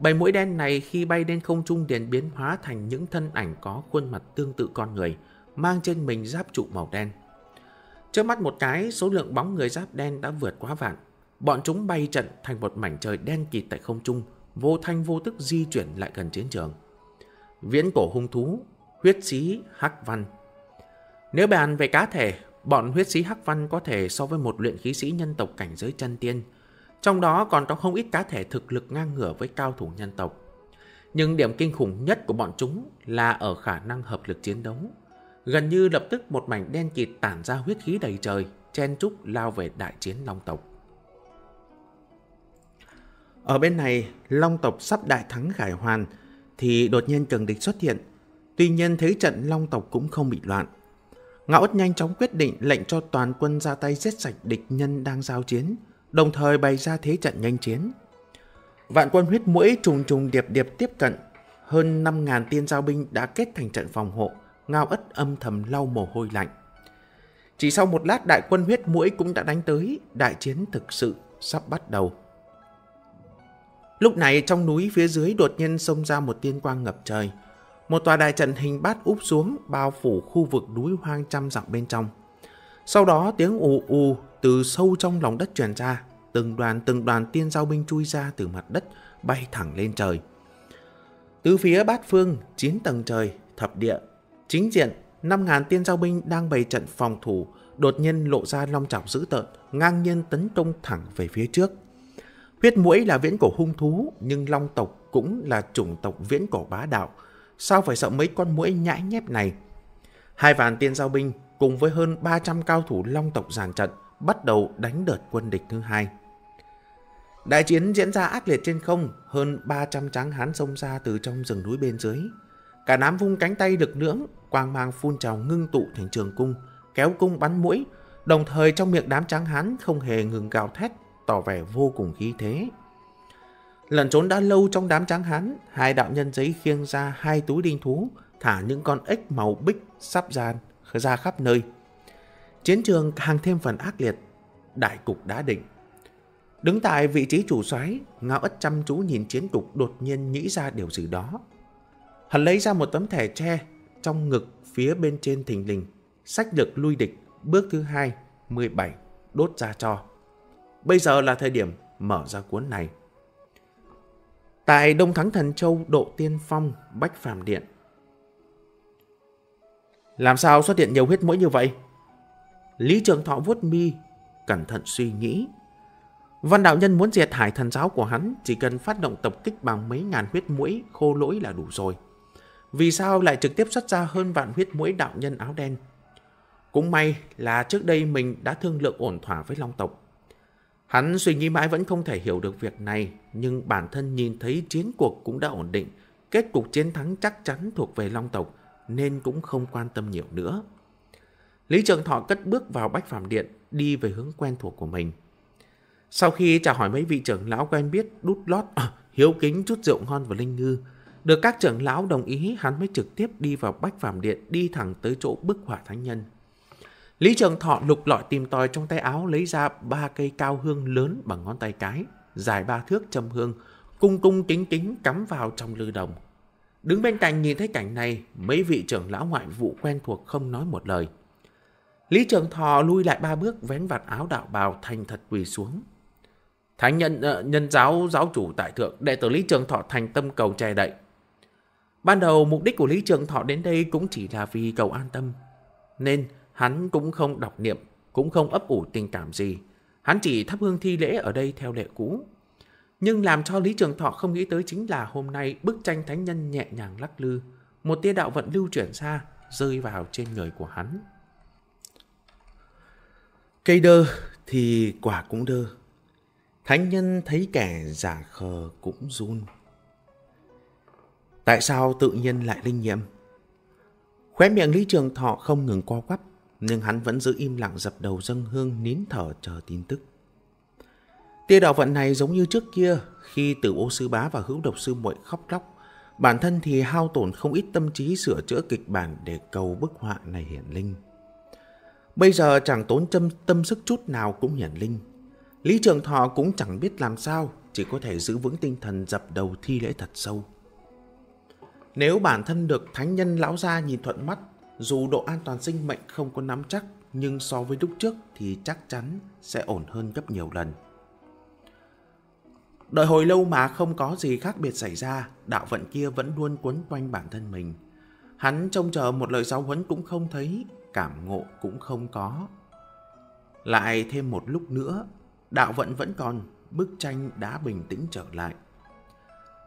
Bầy muỗi đen này khi bay lên không trung liền biến hóa thành những thân ảnh có khuôn mặt tương tự con người, mang trên mình giáp trụ màu đen. Trước mắt một cái, số lượng bóng người giáp đen đã vượt quá vạn. Bọn chúng bay trận thành một mảnh trời đen kịt tại không trung, vô thanh vô tức di chuyển lại gần chiến trường. Viễn cổ hung thú, huyết sĩ Hắc Văn. Nếu bàn về cá thể, bọn huyết sĩ Hắc Văn có thể so với một luyện khí sĩ nhân tộc cảnh giới chân tiên. Trong đó còn có không ít cá thể thực lực ngang ngửa với cao thủ nhân tộc. Nhưng điểm kinh khủng nhất của bọn chúng là ở khả năng hợp lực chiến đấu. Gần như lập tức một mảnh đen kịt tản ra huyết khí đầy trời, chen chúc lao về đại chiến Long tộc. Ở bên này, Long tộc sắp đại thắng khải hoàn thì đột nhiên cường địch xuất hiện. Tuy nhiên thấy trận Long tộc cũng không bị loạn. Ngao Ất nhanh chóng quyết định lệnh cho toàn quân ra tay giết sạch địch nhân đang giao chiến, đồng thời bày ra thế trận nhanh chiến. Vạn quân huyết muỗi trùng trùng điệp điệp tiếp cận, hơn 5.000 tiên giao binh đã kết thành trận phòng hộ. Ngao Ất âm thầm lau mồ hôi lạnh. Chỉ sau một lát đại quân huyết mũi cũng đã đánh tới, đại chiến thực sự sắp bắt đầu. Lúc này trong núi phía dưới đột nhiên xông ra một tiên quang ngập trời. Một tòa đại trận hình bát úp xuống bao phủ khu vực núi hoang trăm dặm bên trong. Sau đó tiếng ù ù từ sâu trong lòng đất truyền ra, từng đoàn tiên giao binh chui ra từ mặt đất bay thẳng lên trời. Từ phía bát phương, 9 tầng trời, thập địa, chính diện, 5.000 tiên giao binh đang bày trận phòng thủ, đột nhiên lộ ra long chảo dữ tợn, ngang nhiên tấn công thẳng về phía trước. Huyết muỗi là viễn cổ hung thú, nhưng long tộc cũng là chủng tộc viễn cổ bá đạo. Sao phải sợ mấy con muỗi nhãi nhép này? 2 vạn tiên giao binh cùng với hơn 300 cao thủ long tộc dàn trận, bắt đầu đánh đợt quân địch thứ hai. Đại chiến diễn ra ác liệt trên không, hơn 300 tráng hán xông ra từ trong rừng núi bên dưới. Cả đám vung cánh tay được nưỡng, quang mang phun trào ngưng tụ thành trường cung, kéo cung bắn mũi, đồng thời trong miệng đám tráng hán không hề ngừng gào thét, tỏ vẻ vô cùng khí thế. Lẩn trốn đã lâu trong đám tráng hán, hai đạo nhân giấy khiêng ra 2 túi đinh thú, thả những con ếch màu bích sắp ra khắp nơi. Chiến trường càng thêm phần ác liệt, đại cục đã định. Đứng tại vị trí chủ soái, Ngao Ất chăm chú nhìn chiến cục, đột nhiên nghĩ ra điều gì đó. Hắn lấy ra một tấm thẻ tre trong ngực, phía bên trên thình lình sách lược lui địch bước thứ 2, 17, đốt ra cho. Bây giờ là thời điểm mở ra cuốn này. Tại Đông Thắng Thần Châu, Độ Tiên Phong, Bách Phạm Điện. Làm sao xuất hiện nhiều huyết muỗi như vậy? Lý Trường Thọ vuốt mi, cẩn thận suy nghĩ. Văn đạo nhân muốn diệt Hải Thần giáo của hắn, chỉ cần phát động tập kích bằng mấy ngàn huyết muỗi khô lỗi là đủ rồi. Vì sao lại trực tiếp xuất ra hơn vạn huyết muỗi đạo nhân áo đen? Cũng may là trước đây mình đã thương lượng ổn thỏa với long tộc. Hắn suy nghĩ mãi vẫn không thể hiểu được việc này, nhưng bản thân nhìn thấy chiến cuộc cũng đã ổn định, kết cục chiến thắng chắc chắn thuộc về long tộc, nên cũng không quan tâm nhiều nữa. Lý Trường Thọ cất bước vào Bách Phạm Điện, đi về hướng quen thuộc của mình. Sau khi chào hỏi mấy vị trưởng lão quen biết, đút lót, hiếu kính chút rượu ngon và linh ngư, được các trưởng lão đồng ý, hắn mới trực tiếp đi vào Bách Phạm Điện, đi thẳng tới chỗ bức họa thánh nhân. Lý Trường Thọ lục lọi tìm tòi trong tay áo, lấy ra 3 cây cao hương lớn bằng ngón tay cái, dài 3 thước châm hương, cung kính cắm vào trong lư đồng. Đứng bên cạnh nhìn thấy cảnh này, mấy vị trưởng lão ngoại vụ quen thuộc không nói một lời. Lý Trường Thọ lui lại 3 bước, vén vạt áo đạo bào, thành thật quỳ xuống. Thánh nhân giáo giáo chủ tại thượng, đệ tử Lý Trường Thọ thành tâm cầu che đậy. Ban đầu mục đích của Lý Trường Thọ đến đây cũng chỉ là vì cầu an tâm, nên hắn cũng không đọc niệm, cũng không ấp ủ tình cảm gì. Hắn chỉ thắp hương thi lễ ở đây theo lệ cũ. Nhưng làm cho Lý Trường Thọ không nghĩ tới chính là hôm nay bức tranh thánh nhân nhẹ nhàng lắc lư, một tia đạo vận lưu chuyển xa, rơi vào trên người của hắn. Cây đơ thì quả cũng đơ. Thánh nhân thấy kẻ giả khờ cũng run. Tại sao tự nhiên lại linh nghiệm? Khóe miệng Lý Trường Thọ không ngừng co quắp, nhưng hắn vẫn giữ im lặng, dập đầu dâng hương, nín thở chờ tin tức. Tia đạo vận này giống như trước kia, khi Tử Ô sư bá và Hữu Độc sư muội khóc lóc, bản thân thì hao tổn không ít tâm trí sửa chữa kịch bản để cầu bức họa này hiển linh. Bây giờ chẳng tốn tâm sức chút nào cũng hiển linh. Lý Trường Thọ cũng chẳng biết làm sao, chỉ có thể giữ vững tinh thần, dập đầu thi lễ thật sâu. Nếu bản thân được thánh nhân lão gia nhìn thuận mắt, dù độ an toàn sinh mệnh không có nắm chắc, nhưng so với lúc trước thì chắc chắn sẽ ổn hơn gấp nhiều lần. Đợi hồi lâu mà không có gì khác biệt xảy ra, đạo vận kia vẫn luôn quấn quanh bản thân mình. Hắn trông chờ một lời giáo huấn cũng không thấy, cảm ngộ cũng không có. Lại thêm một lúc nữa, đạo vận vẫn còn, bức tranh đã bình tĩnh trở lại.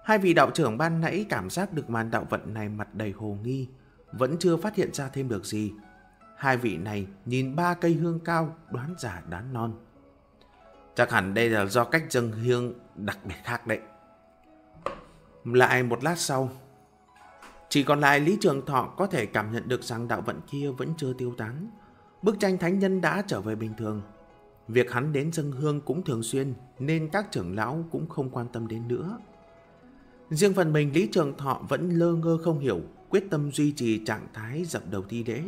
2 vị đạo trưởng ban nãy cảm giác được màn đạo vận này mặt đầy hồ nghi, vẫn chưa phát hiện ra thêm được gì. 2 vị này nhìn 3 cây hương cao, đoán giả đoán non. Chắc hẳn đây là do cách dâng hương đặc biệt khác đấy. Lại một lát sau, chỉ còn lại Lý Trường Thọ có thể cảm nhận được rằng đạo vận kia vẫn chưa tiêu tán. Bức tranh thánh nhân đã trở về bình thường. Việc hắn đến dâng hương cũng thường xuyên, nên các trưởng lão cũng không quan tâm đến nữa. Riêng phần mình Lý Trường Thọ vẫn lơ ngơ không hiểu, quyết tâm duy trì trạng thái dập đầu thi lễ,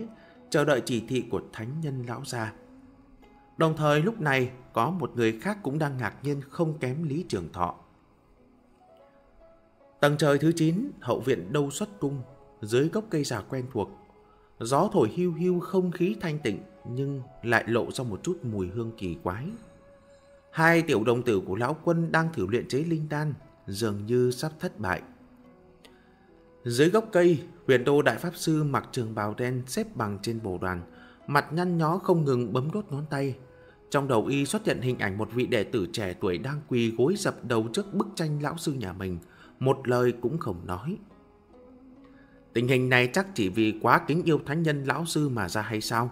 chờ đợi chỉ thị của thánh nhân lão gia. Đồng thời lúc này có một người khác cũng đang ngạc nhiên không kém Lý Trường Thọ. Tầng trời thứ 9, hậu viện Đâu Xuất Cung, dưới gốc cây già quen thuộc. Gió thổi hiu hiu, không khí thanh tịnh nhưng lại lộ ra một chút mùi hương kỳ quái. Hai tiểu đồng tử của lão quân đang thử luyện chế linh đan, dường như sắp thất bại. Dưới gốc cây, Huyền Đô Đại Pháp Sư mặc trường bào đen xếp bằng trên bồ đoàn, mặt nhăn nhó không ngừng bấm đốt ngón tay. Trong đầu y xuất hiện hình ảnh một vị đệ tử trẻ tuổi đang quỳ gối dập đầu trước bức tranh lão sư nhà mình, một lời cũng không nói. Tình hình này chắc chỉ vì quá kính yêu thánh nhân lão sư mà ra hay sao?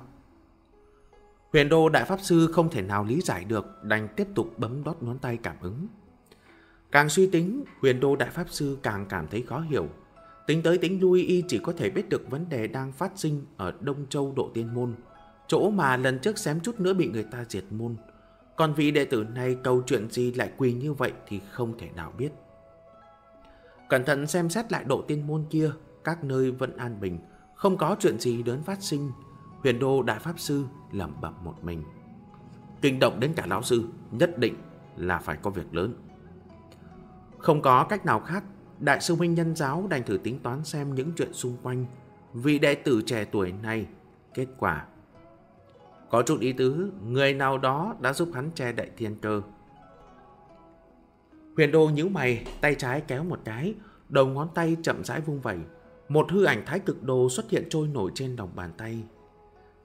Huyền Đô Đại Pháp Sư không thể nào lý giải được, đành tiếp tục bấm đốt ngón tay cảm ứng. Càng suy tính, Huyền Đô Đại Pháp Sư càng cảm thấy khó hiểu. Tính tới tính lui, y chỉ có thể biết được vấn đề đang phát sinh ở Đông Châu Độ Tiên Môn, chỗ mà lần trước xém chút nữa bị người ta diệt môn. Còn vị đệ tử này câu chuyện gì lại quỳ như vậy thì không thể nào biết. Cẩn thận xem xét lại Độ Tiên Môn kia, các nơi vẫn an bình, không có chuyện gì lớn phát sinh. Huyền Đô Đại Pháp Sư lẩm bẩm một mình. Kinh động đến cả lão sư, nhất định là phải có việc lớn. Không có cách nào khác, Đại sư huynh nhân giáo đành thử tính toán xem những chuyện xung quanh vị đệ tử trẻ tuổi này. Kết quả có chút ý tứ, người nào đó đã giúp hắn che đậy thiên cơ. Huyền Đô nhíu mày, tay trái kéo một cái, đầu ngón tay chậm rãi vung vẩy, một hư ảnh Thái Cực Đồ xuất hiện trôi nổi trên lòng bàn tay.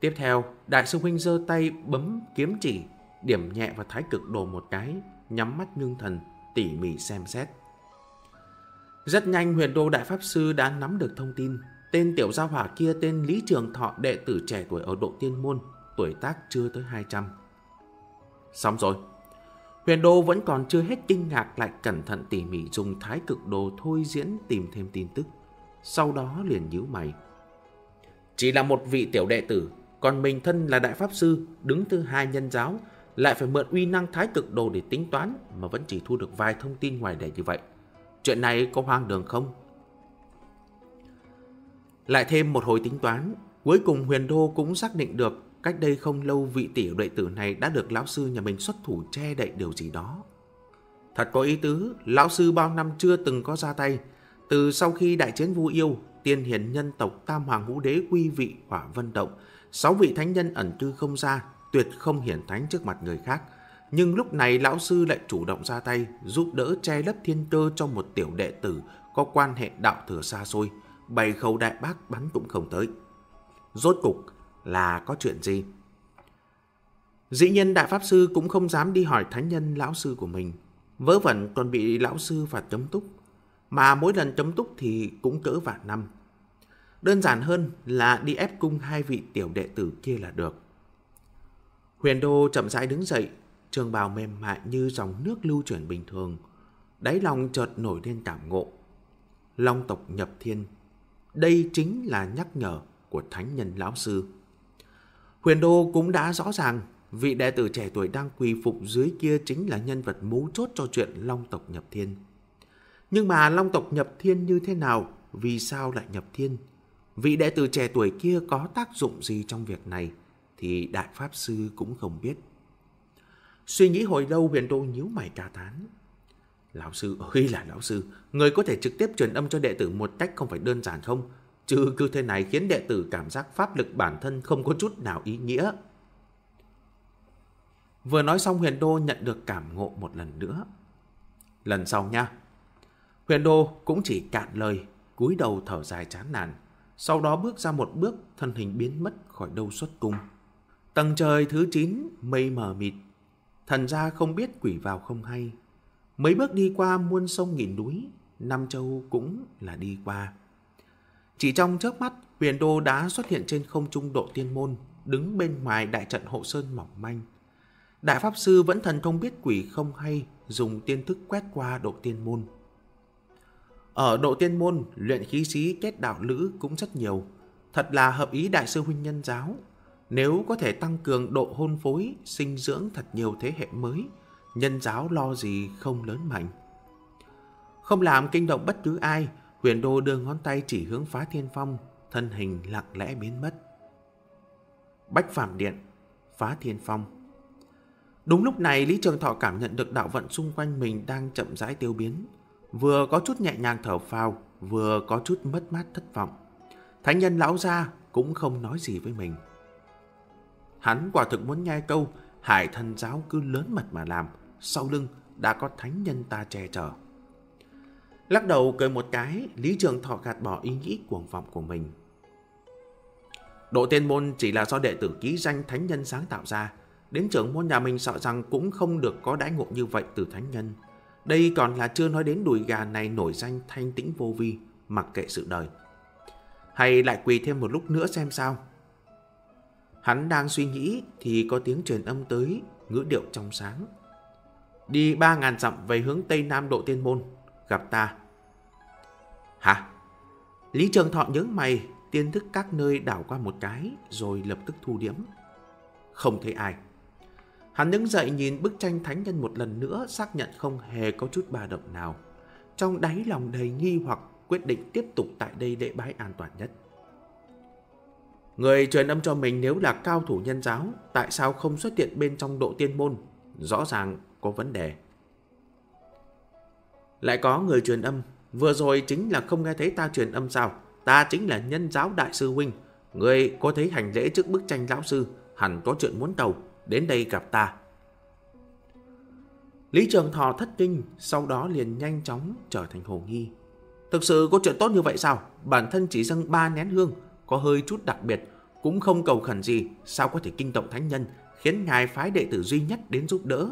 Tiếp theo, Đại sư huynh giơ tay bấm kiếm chỉ, điểm nhẹ vào Thái Cực Đồ một cái, nhắm mắt ngưng thần, tỉ mỉ xem xét. Rất nhanh, Huyền Đô Đại Pháp Sư đã nắm được thông tin. Tên tiểu gia hỏa kia tên Lý Trường Thọ, đệ tử trẻ tuổi ở Độ Tiên Môn, tuổi tác chưa tới 200. Xong rồi. Huyền Đô vẫn còn chưa hết kinh ngạc, lại cẩn thận tỉ mỉ dùng Thái Cực Đồ thôi diễn tìm thêm tin tức. Sau đó liền nhíu mày. Chỉ là một vị tiểu đệ tử, còn mình thân là Đại Pháp Sư, đứng thứ hai nhân giáo, lại phải mượn uy năng Thái Cực Đồ để tính toán mà vẫn chỉ thu được vài thông tin ngoài để như vậy. Chuyện này có hoang đường không? Lại thêm một hồi tính toán, cuối cùng Huyền Đô cũng xác định được cách đây không lâu vị tiểu đệ tử này đã được lão sư nhà mình xuất thủ che đậy điều gì đó. Thật có ý tứ, lão sư bao năm chưa từng có ra tay. Từ sau khi đại chiến Vu Yêu, tiên hiền nhân tộc Tam Hoàng Ngũ Đế quy vị Hỏa Vân Động, 6 vị thánh nhân ẩn cư không ra, tuyệt không hiển thánh trước mặt người khác. Nhưng lúc này lão sư lại chủ động ra tay, giúp đỡ che lấp thiên cơ cho một tiểu đệ tử có quan hệ đạo thừa xa xôi, bày khẩu đại bác bắn cũng không tới. Rốt cục là có chuyện gì? Dĩ nhiên Đại Pháp Sư cũng không dám đi hỏi thánh nhân lão sư của mình, vớ vẩn còn bị lão sư phạt cấm túc, mà mỗi lần cấm túc thì cũng cỡ vạn năm. Đơn giản hơn là đi ép cung hai vị tiểu đệ tử kia là được. Huyền Đô chậm rãi đứng dậy, trường bào mềm mại như dòng nước lưu chuyển bình thường, đáy lòng chợt nổi lên cảm ngộ. Long tộc nhập thiên, đây chính là nhắc nhở của thánh nhân lão sư. Huyền Đô cũng đã rõ ràng, vị đệ tử trẻ tuổi đang quỳ phục dưới kia chính là nhân vật mấu chốt cho chuyện Long tộc nhập thiên. Nhưng mà Long tộc nhập thiên như thế nào, vì sao lại nhập thiên? Vị đệ tử trẻ tuổi kia có tác dụng gì trong việc này thì Đại Pháp Sư cũng không biết. Suy nghĩ hồi lâu, Huyền Đô nhíu mày ca thán. Lão sư ơi là lão sư, người có thể trực tiếp truyền âm cho đệ tử một cách không phải đơn giản không? Chứ cứ thế này khiến đệ tử cảm giác pháp lực bản thân không có chút nào ý nghĩa. Vừa nói xong, Huyền Đô nhận được cảm ngộ một lần nữa. Lần sau nha. Huyền Đô cũng chỉ cạn lời, cúi đầu thở dài chán nản. Sau đó bước ra một bước, thân hình biến mất khỏi Đâu Xuất Cung. Tầng trời thứ 9, mây mờ mịt. Thần ra không biết quỷ vào không hay. Mấy bước đi qua muôn sông nghìn núi, Nam Châu cũng là đi qua. Chỉ trong chớp mắt, Huyền Đô đã xuất hiện trên không trung Độ Tiên Môn, đứng bên ngoài đại trận hộ sơn mỏng manh. Đại Pháp Sư vẫn thần không biết quỷ không hay, dùng tiên thức quét qua Độ Tiên Môn. Ở Độ Tiên Môn, luyện khí sĩ kết đạo lữ cũng rất nhiều. Thật là hợp ý đại sư huynh nhân giáo. Nếu có thể tăng cường độ hôn phối, sinh dưỡng thật nhiều thế hệ mới, nhân giáo lo gì không lớn mạnh. Không làm kinh động bất cứ ai, Huyền Đô đưa ngón tay chỉ hướng Phá Thiên Phong, thân hình lặng lẽ biến mất. Bách Phạm Điện, Phá Thiên Phong. Đúng lúc này, Lý Trường Thọ cảm nhận được đạo vận xung quanh mình đang chậm rãi tiêu biến. Vừa có chút nhẹ nhàng thở phào, vừa có chút mất mát thất vọng. Thánh nhân lão gia cũng không nói gì với mình. Hắn quả thực muốn nhai câu, Hải Thần giáo cứ lớn mật mà làm, sau lưng đã có thánh nhân ta che chở. Lắc đầu cười một cái, Lý Trường Thọ gạt bỏ ý nghĩ cuồng vọng của mình. Độ Tiên môn chỉ là do đệ tử ký danh thánh nhân sáng tạo ra, đến trưởng môn nhà mình sợ rằng cũng không được có đãi ngộ như vậy từ thánh nhân. Đây còn là chưa nói đến đùi gà này nổi danh thanh tĩnh vô vi, mặc kệ sự đời. Hay lại quỳ thêm một lúc nữa xem sao? Hắn đang suy nghĩ thì có tiếng truyền âm tới, ngữ điệu trong sáng. Đi 3000 dặm về hướng Tây Nam Độ Tiên môn, gặp ta. Hả? Lý Trường Thọ nhớ mày, tiên thức các nơi đảo qua một cái, rồi lập tức thu điểm. Không thấy ai. Hắn đứng dậy nhìn bức tranh thánh nhân một lần nữa, xác nhận không hề có chút ba động nào. Trong đáy lòng đầy nghi hoặc, quyết định tiếp tục tại đây lễ bái an toàn nhất. Người truyền âm cho mình nếu là cao thủ nhân giáo, tại sao không xuất hiện bên trong Độ Tiên môn? Rõ ràng có vấn đề. Lại có người truyền âm, vừa rồi chính là không nghe thấy ta truyền âm sao? Ta chính là nhân giáo đại sư huynh, người có thấy hành lễ trước bức tranh lão sư, hẳn có chuyện muốn cầu, đến đây gặp ta. Lý Trường Thọ thất kinh, sau đó liền nhanh chóng trở thành hồ nghi. Thực sự có chuyện tốt như vậy sao? Bản thân chỉ dâng 3 nén hương, có hơi chút đặc biệt, cũng không cầu khẩn gì, sao có thể kinh động thánh nhân, khiến ngài phái đệ tử duy nhất đến giúp đỡ.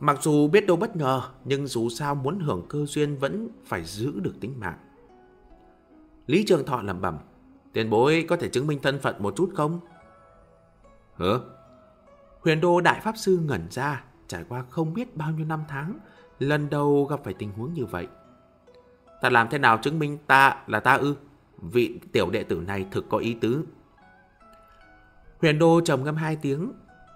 Mặc dù biết đâu bất ngờ, nhưng dù sao muốn hưởng cơ duyên vẫn phải giữ được tính mạng. Lý Trường Thọ lẩm bẩm, tiền bối có thể chứng minh thân phận một chút không? Hả? Huyền Đô Đại Pháp Sư ngẩn ra, trải qua không biết bao nhiêu năm tháng, lần đầu gặp phải tình huống như vậy. Ta làm thế nào chứng minh ta là ta ư? Vị tiểu đệ tử này thực có ý tứ. Huyền Đô trầm ngâm 2 tiếng,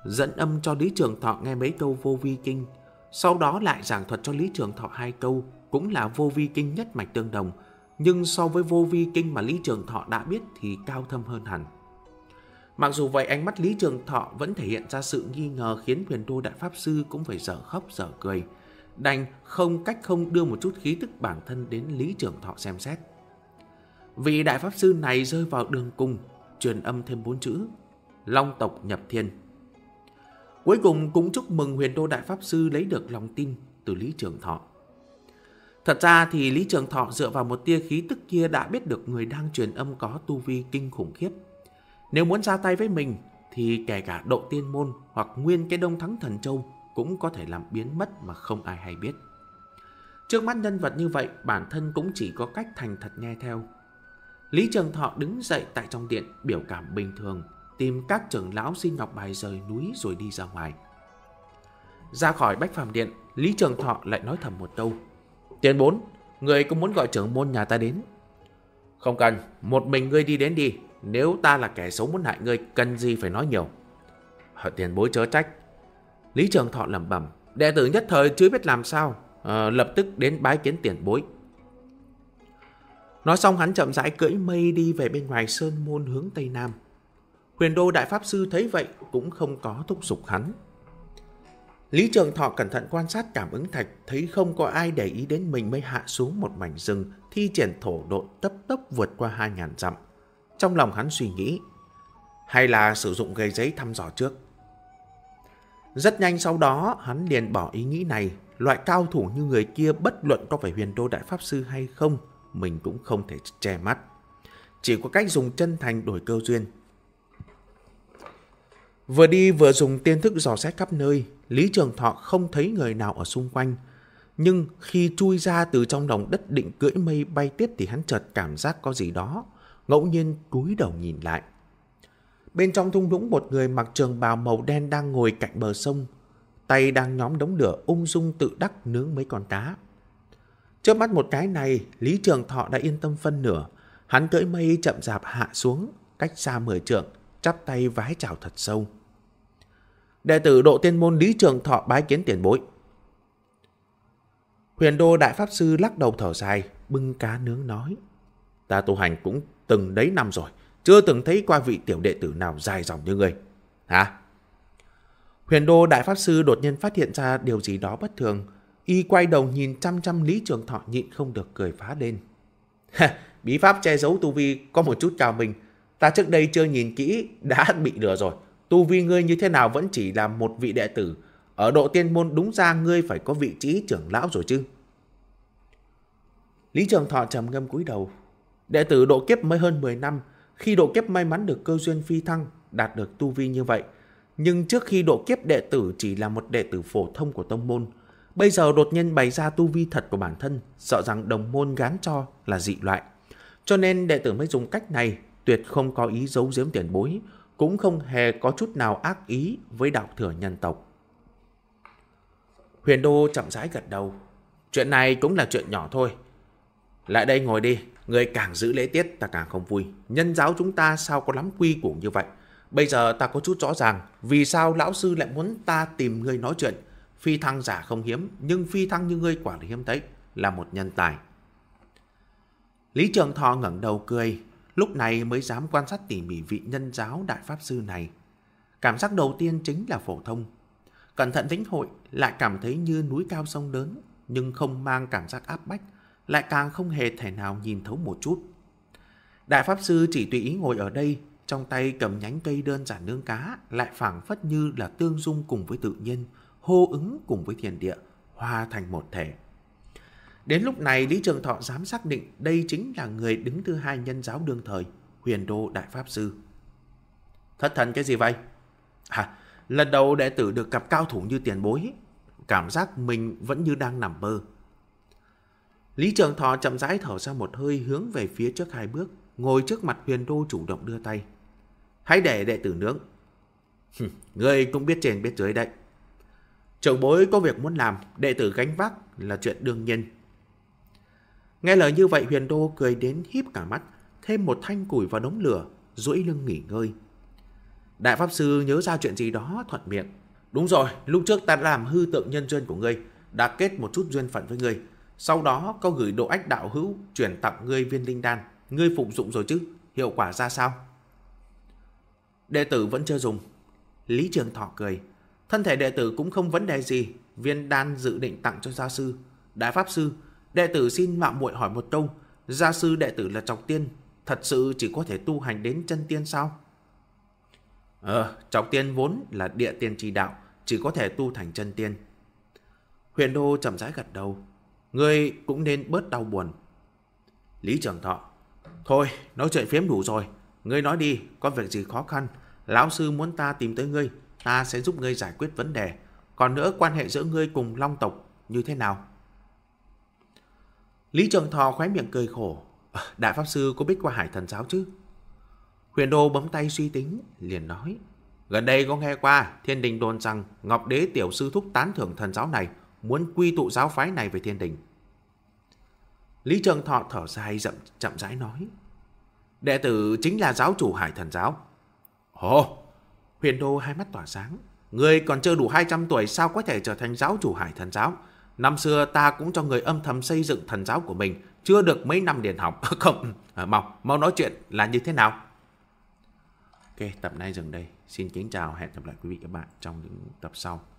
dẫn âm cho Lý Trường Thọ nghe mấy câu Vô Vi Kinh, sau đó lại giảng thuật cho Lý Trường Thọ 2 câu, cũng là Vô Vi Kinh nhất mạch tương đồng, nhưng so với Vô Vi Kinh mà Lý Trường Thọ đã biết thì cao thâm hơn hẳn. Mặc dù vậy, ánh mắt Lý Trường Thọ vẫn thể hiện ra sự nghi ngờ, khiến Huyền Đô Đại Pháp Sư cũng phải dở khóc dở cười, đành không cách không đưa một chút khí tức bản thân đến Lý Trường Thọ xem xét. Vị Đại Pháp Sư này rơi vào đường cùng, truyền âm thêm 4 chữ, Long tộc nhập thiên. Cuối cùng cũng chúc mừng Huyền Đô Đại Pháp Sư lấy được lòng tin từ Lý Trường Thọ. Thật ra thì Lý Trường Thọ dựa vào một tia khí tức kia đã biết được người đang truyền âm có tu vi kinh khủng khiếp. Nếu muốn ra tay với mình thì kể cả Độ Tiên môn hoặc nguyên cái Đông Thắng Thần Châu cũng có thể làm biến mất mà không ai hay biết. Trước mắt nhân vật như vậy, bản thân cũng chỉ có cách thành thật nghe theo. Lý Trường Thọ đứng dậy tại trong điện, biểu cảm bình thường, tìm các trưởng lão xin ngọc bài rời núi rồi đi ra ngoài. Ra khỏi Bách Phàm Điện, Lý Trường Thọ lại nói thầm một câu. Tiền bối, người cũng muốn gọi trưởng môn nhà ta đến. Không cần, một mình ngươi đi đến đi, nếu ta là kẻ xấu muốn hại ngươi, cần gì phải nói nhiều. Tiền bối chớ trách. Lý Trường Thọ lẩm bẩm, đệ tử nhất thời chưa biết làm sao, lập tức đến bái kiến tiền bối. Nói xong hắn chậm rãi cưỡi mây đi về bên ngoài sơn môn hướng Tây Nam. Huyền Đô Đại Pháp Sư thấy vậy cũng không có thúc giục hắn. Lý Trường Thọ cẩn thận quan sát cảm ứng thạch, thấy không có ai để ý đến mình mới hạ xuống một mảnh rừng, thi triển thổ độ cấp tốc vượt qua 2000 dặm. Trong lòng hắn suy nghĩ, hay là sử dụng gầy giấy thăm dò trước. Rất nhanh sau đó hắn liền bỏ ý nghĩ này, loại cao thủ như người kia bất luận có phải Huyền Đô Đại Pháp Sư hay không, mình cũng không thể che mắt. Chỉ có cách dùng chân thành đổi cơ duyên. Vừa đi vừa dùng tiên thức dò xét khắp nơi, Lý Trường Thọ không thấy người nào ở xung quanh. Nhưng khi chui ra từ trong lòng đất định cưỡi mây bay tiếp thì hắn chợt cảm giác có gì đó, ngẫu nhiên cúi đầu nhìn lại. Bên trong thung lũng, một người mặc trường bào màu đen đang ngồi cạnh bờ sông, tay đang nhóm đống lửa ung dung tự đắc nướng mấy con cá. Chớp mắt một cái này, Lý Trường Thọ đã yên tâm phân nửa, hắn cưỡi mây chậm rạp hạ xuống, cách xa 10 trượng, chắp tay vái chào thật sâu. Đệ tử Độ Tiên môn Lý Trường Thọ bái kiến tiền bối. Huyền Đô Đại Pháp Sư lắc đầu thở dài, bưng cá nướng nói, ta tu hành cũng từng đấy năm rồi, chưa từng thấy qua vị tiểu đệ tử nào dài dòng như người. Hả? Huyền Đô Đại Pháp Sư đột nhiên phát hiện ra điều gì đó bất thường. Y quay đầu nhìn chăm chăm Lý Trường Thọ, nhịn không được cười phá lên. Bí pháp che giấu tu vi có một chút cao minh. Ta trước đây chưa nhìn kỹ, đã bị lừa rồi. Tu vi ngươi như thế nào vẫn chỉ là một vị đệ tử. Ở Độ Tiên Môn đúng ra ngươi phải có vị trí trưởng lão rồi chứ. Lý Trường Thọ trầm ngâm cúi đầu. Đệ tử độ kiếp mới hơn 10 năm. Khi độ kiếp may mắn được cơ duyên phi thăng, đạt được tu vi như vậy. Nhưng trước khi độ kiếp đệ tử chỉ là một đệ tử phổ thông của tông môn. Bây giờ đột nhiên bày ra tu vi thật của bản thân, sợ rằng đồng môn gán cho là dị loại. Cho nên đệ tử mới dùng cách này, tuyệt không có ý giấu giếm tiền bối, cũng không hề có chút nào ác ý với đạo thừa nhân tộc. Huyền Đô chậm rãi gật đầu. Chuyện này cũng là chuyện nhỏ thôi. Lại đây ngồi đi, người càng giữ lễ tiết ta càng không vui. Nhân giáo chúng ta sao có lắm quy củ như vậy. Bây giờ ta có chút rõ ràng vì sao lão sư lại muốn ta tìm ngươi nói chuyện. Phi thăng giả không hiếm, nhưng phi thăng như ngươi quả là hiếm thấy, là một nhân tài. Lý Trường Thọ ngẩng đầu cười, lúc này mới dám quan sát tỉ mỉ vị nhân giáo đại pháp sư này. Cảm giác đầu tiên chính là phổ thông. Cẩn thận lĩnh hội lại cảm thấy như núi cao sông lớn, nhưng không mang cảm giác áp bách, lại càng không hề thể nào nhìn thấu một chút. Đại pháp sư chỉ tùy ý ngồi ở đây, trong tay cầm nhánh cây đơn giản nướng cá, lại phảng phất như là tương dung cùng với tự nhiên, hô ứng cùng với thiên địa, hòa thành một thể. Đến lúc này Lý Trường Thọ dám xác định đây chính là người đứng thứ hai nhân giáo đương thời, Huyền Đô Đại Pháp Sư. Thất thần cái gì vậy? Lần đầu đệ tử được gặp cao thủ như tiền bối, cảm giác mình vẫn như đang nằm mơ. Lý Trường Thọ chậm rãi thở ra một hơi, hướng về phía trước hai bước, ngồi trước mặt Huyền Đô chủ động đưa tay. Hãy để đệ tử nướng. Ngươi cũng biết trên biết dưới đấy. Trưởng bối có việc muốn làm, đệ tử gánh vác là chuyện đương nhiên. Nghe lời như vậy Huyền Đô cười đến híp cả mắt, thêm một thanh củi vào đống lửa, duỗi lưng nghỉ ngơi. Đại Pháp Sư nhớ ra chuyện gì đó thuận miệng. Đúng rồi, lúc trước ta đã làm hư tượng nhân duyên của ngươi, đã kết một chút duyên phận với ngươi. Sau đó có gửi Độ Ách đạo hữu chuyển tặng ngươi viên linh đan, ngươi phục dụng rồi chứ, hiệu quả ra sao? Đệ tử vẫn chưa dùng. Lý Trường Thọ cười. Thân thể đệ tử cũng không vấn đề gì, viên đan dự định tặng cho gia sư. Đại Pháp Sư, đệ tử xin mạo muội hỏi một câu, gia sư đệ tử là Trọng Tiên, thật sự chỉ có thể tu hành đến chân tiên sao? Trọng Tiên vốn là địa tiên chi đạo, chỉ có thể tu thành chân tiên. Huyền Đô chậm rãi gật đầu. Ngươi cũng nên bớt đau buồn. Lý Trường Thọ. Thôi, nói chuyện phiếm đủ rồi, ngươi nói đi, có việc gì khó khăn, lão sư muốn ta tìm tới ngươi. Ta sẽ giúp ngươi giải quyết vấn đề. Còn nữa, quan hệ giữa ngươi cùng Long tộc như thế nào? Lý Trường Thọ khóe miệng cười khổ. Đại Pháp Sư có biết qua Hải Thần Giáo chứ? Huyền Đô bấm tay suy tính, liền nói. Gần đây có nghe qua thiên đình đồn rằng Ngọc Đế tiểu sư thúc tán thưởng thần giáo này, muốn quy tụ giáo phái này về thiên đình. Lý Trường Thọ thở dài chậm rãi nói. Đệ tử chính là giáo chủ Hải Thần Giáo. Ồ! Huyền Đô hai mắt tỏa sáng. Ngươi còn chưa đủ 200 tuổi sao có thể trở thành giáo chủ Hải Thần Giáo? Năm xưa ta cũng cho người âm thầm xây dựng thần giáo của mình, chưa được mấy năm điền học. Không, mau nói chuyện là như thế nào? Ok, tập này dừng đây. Xin kính chào, hẹn gặp lại quý vị các bạn trong những tập sau.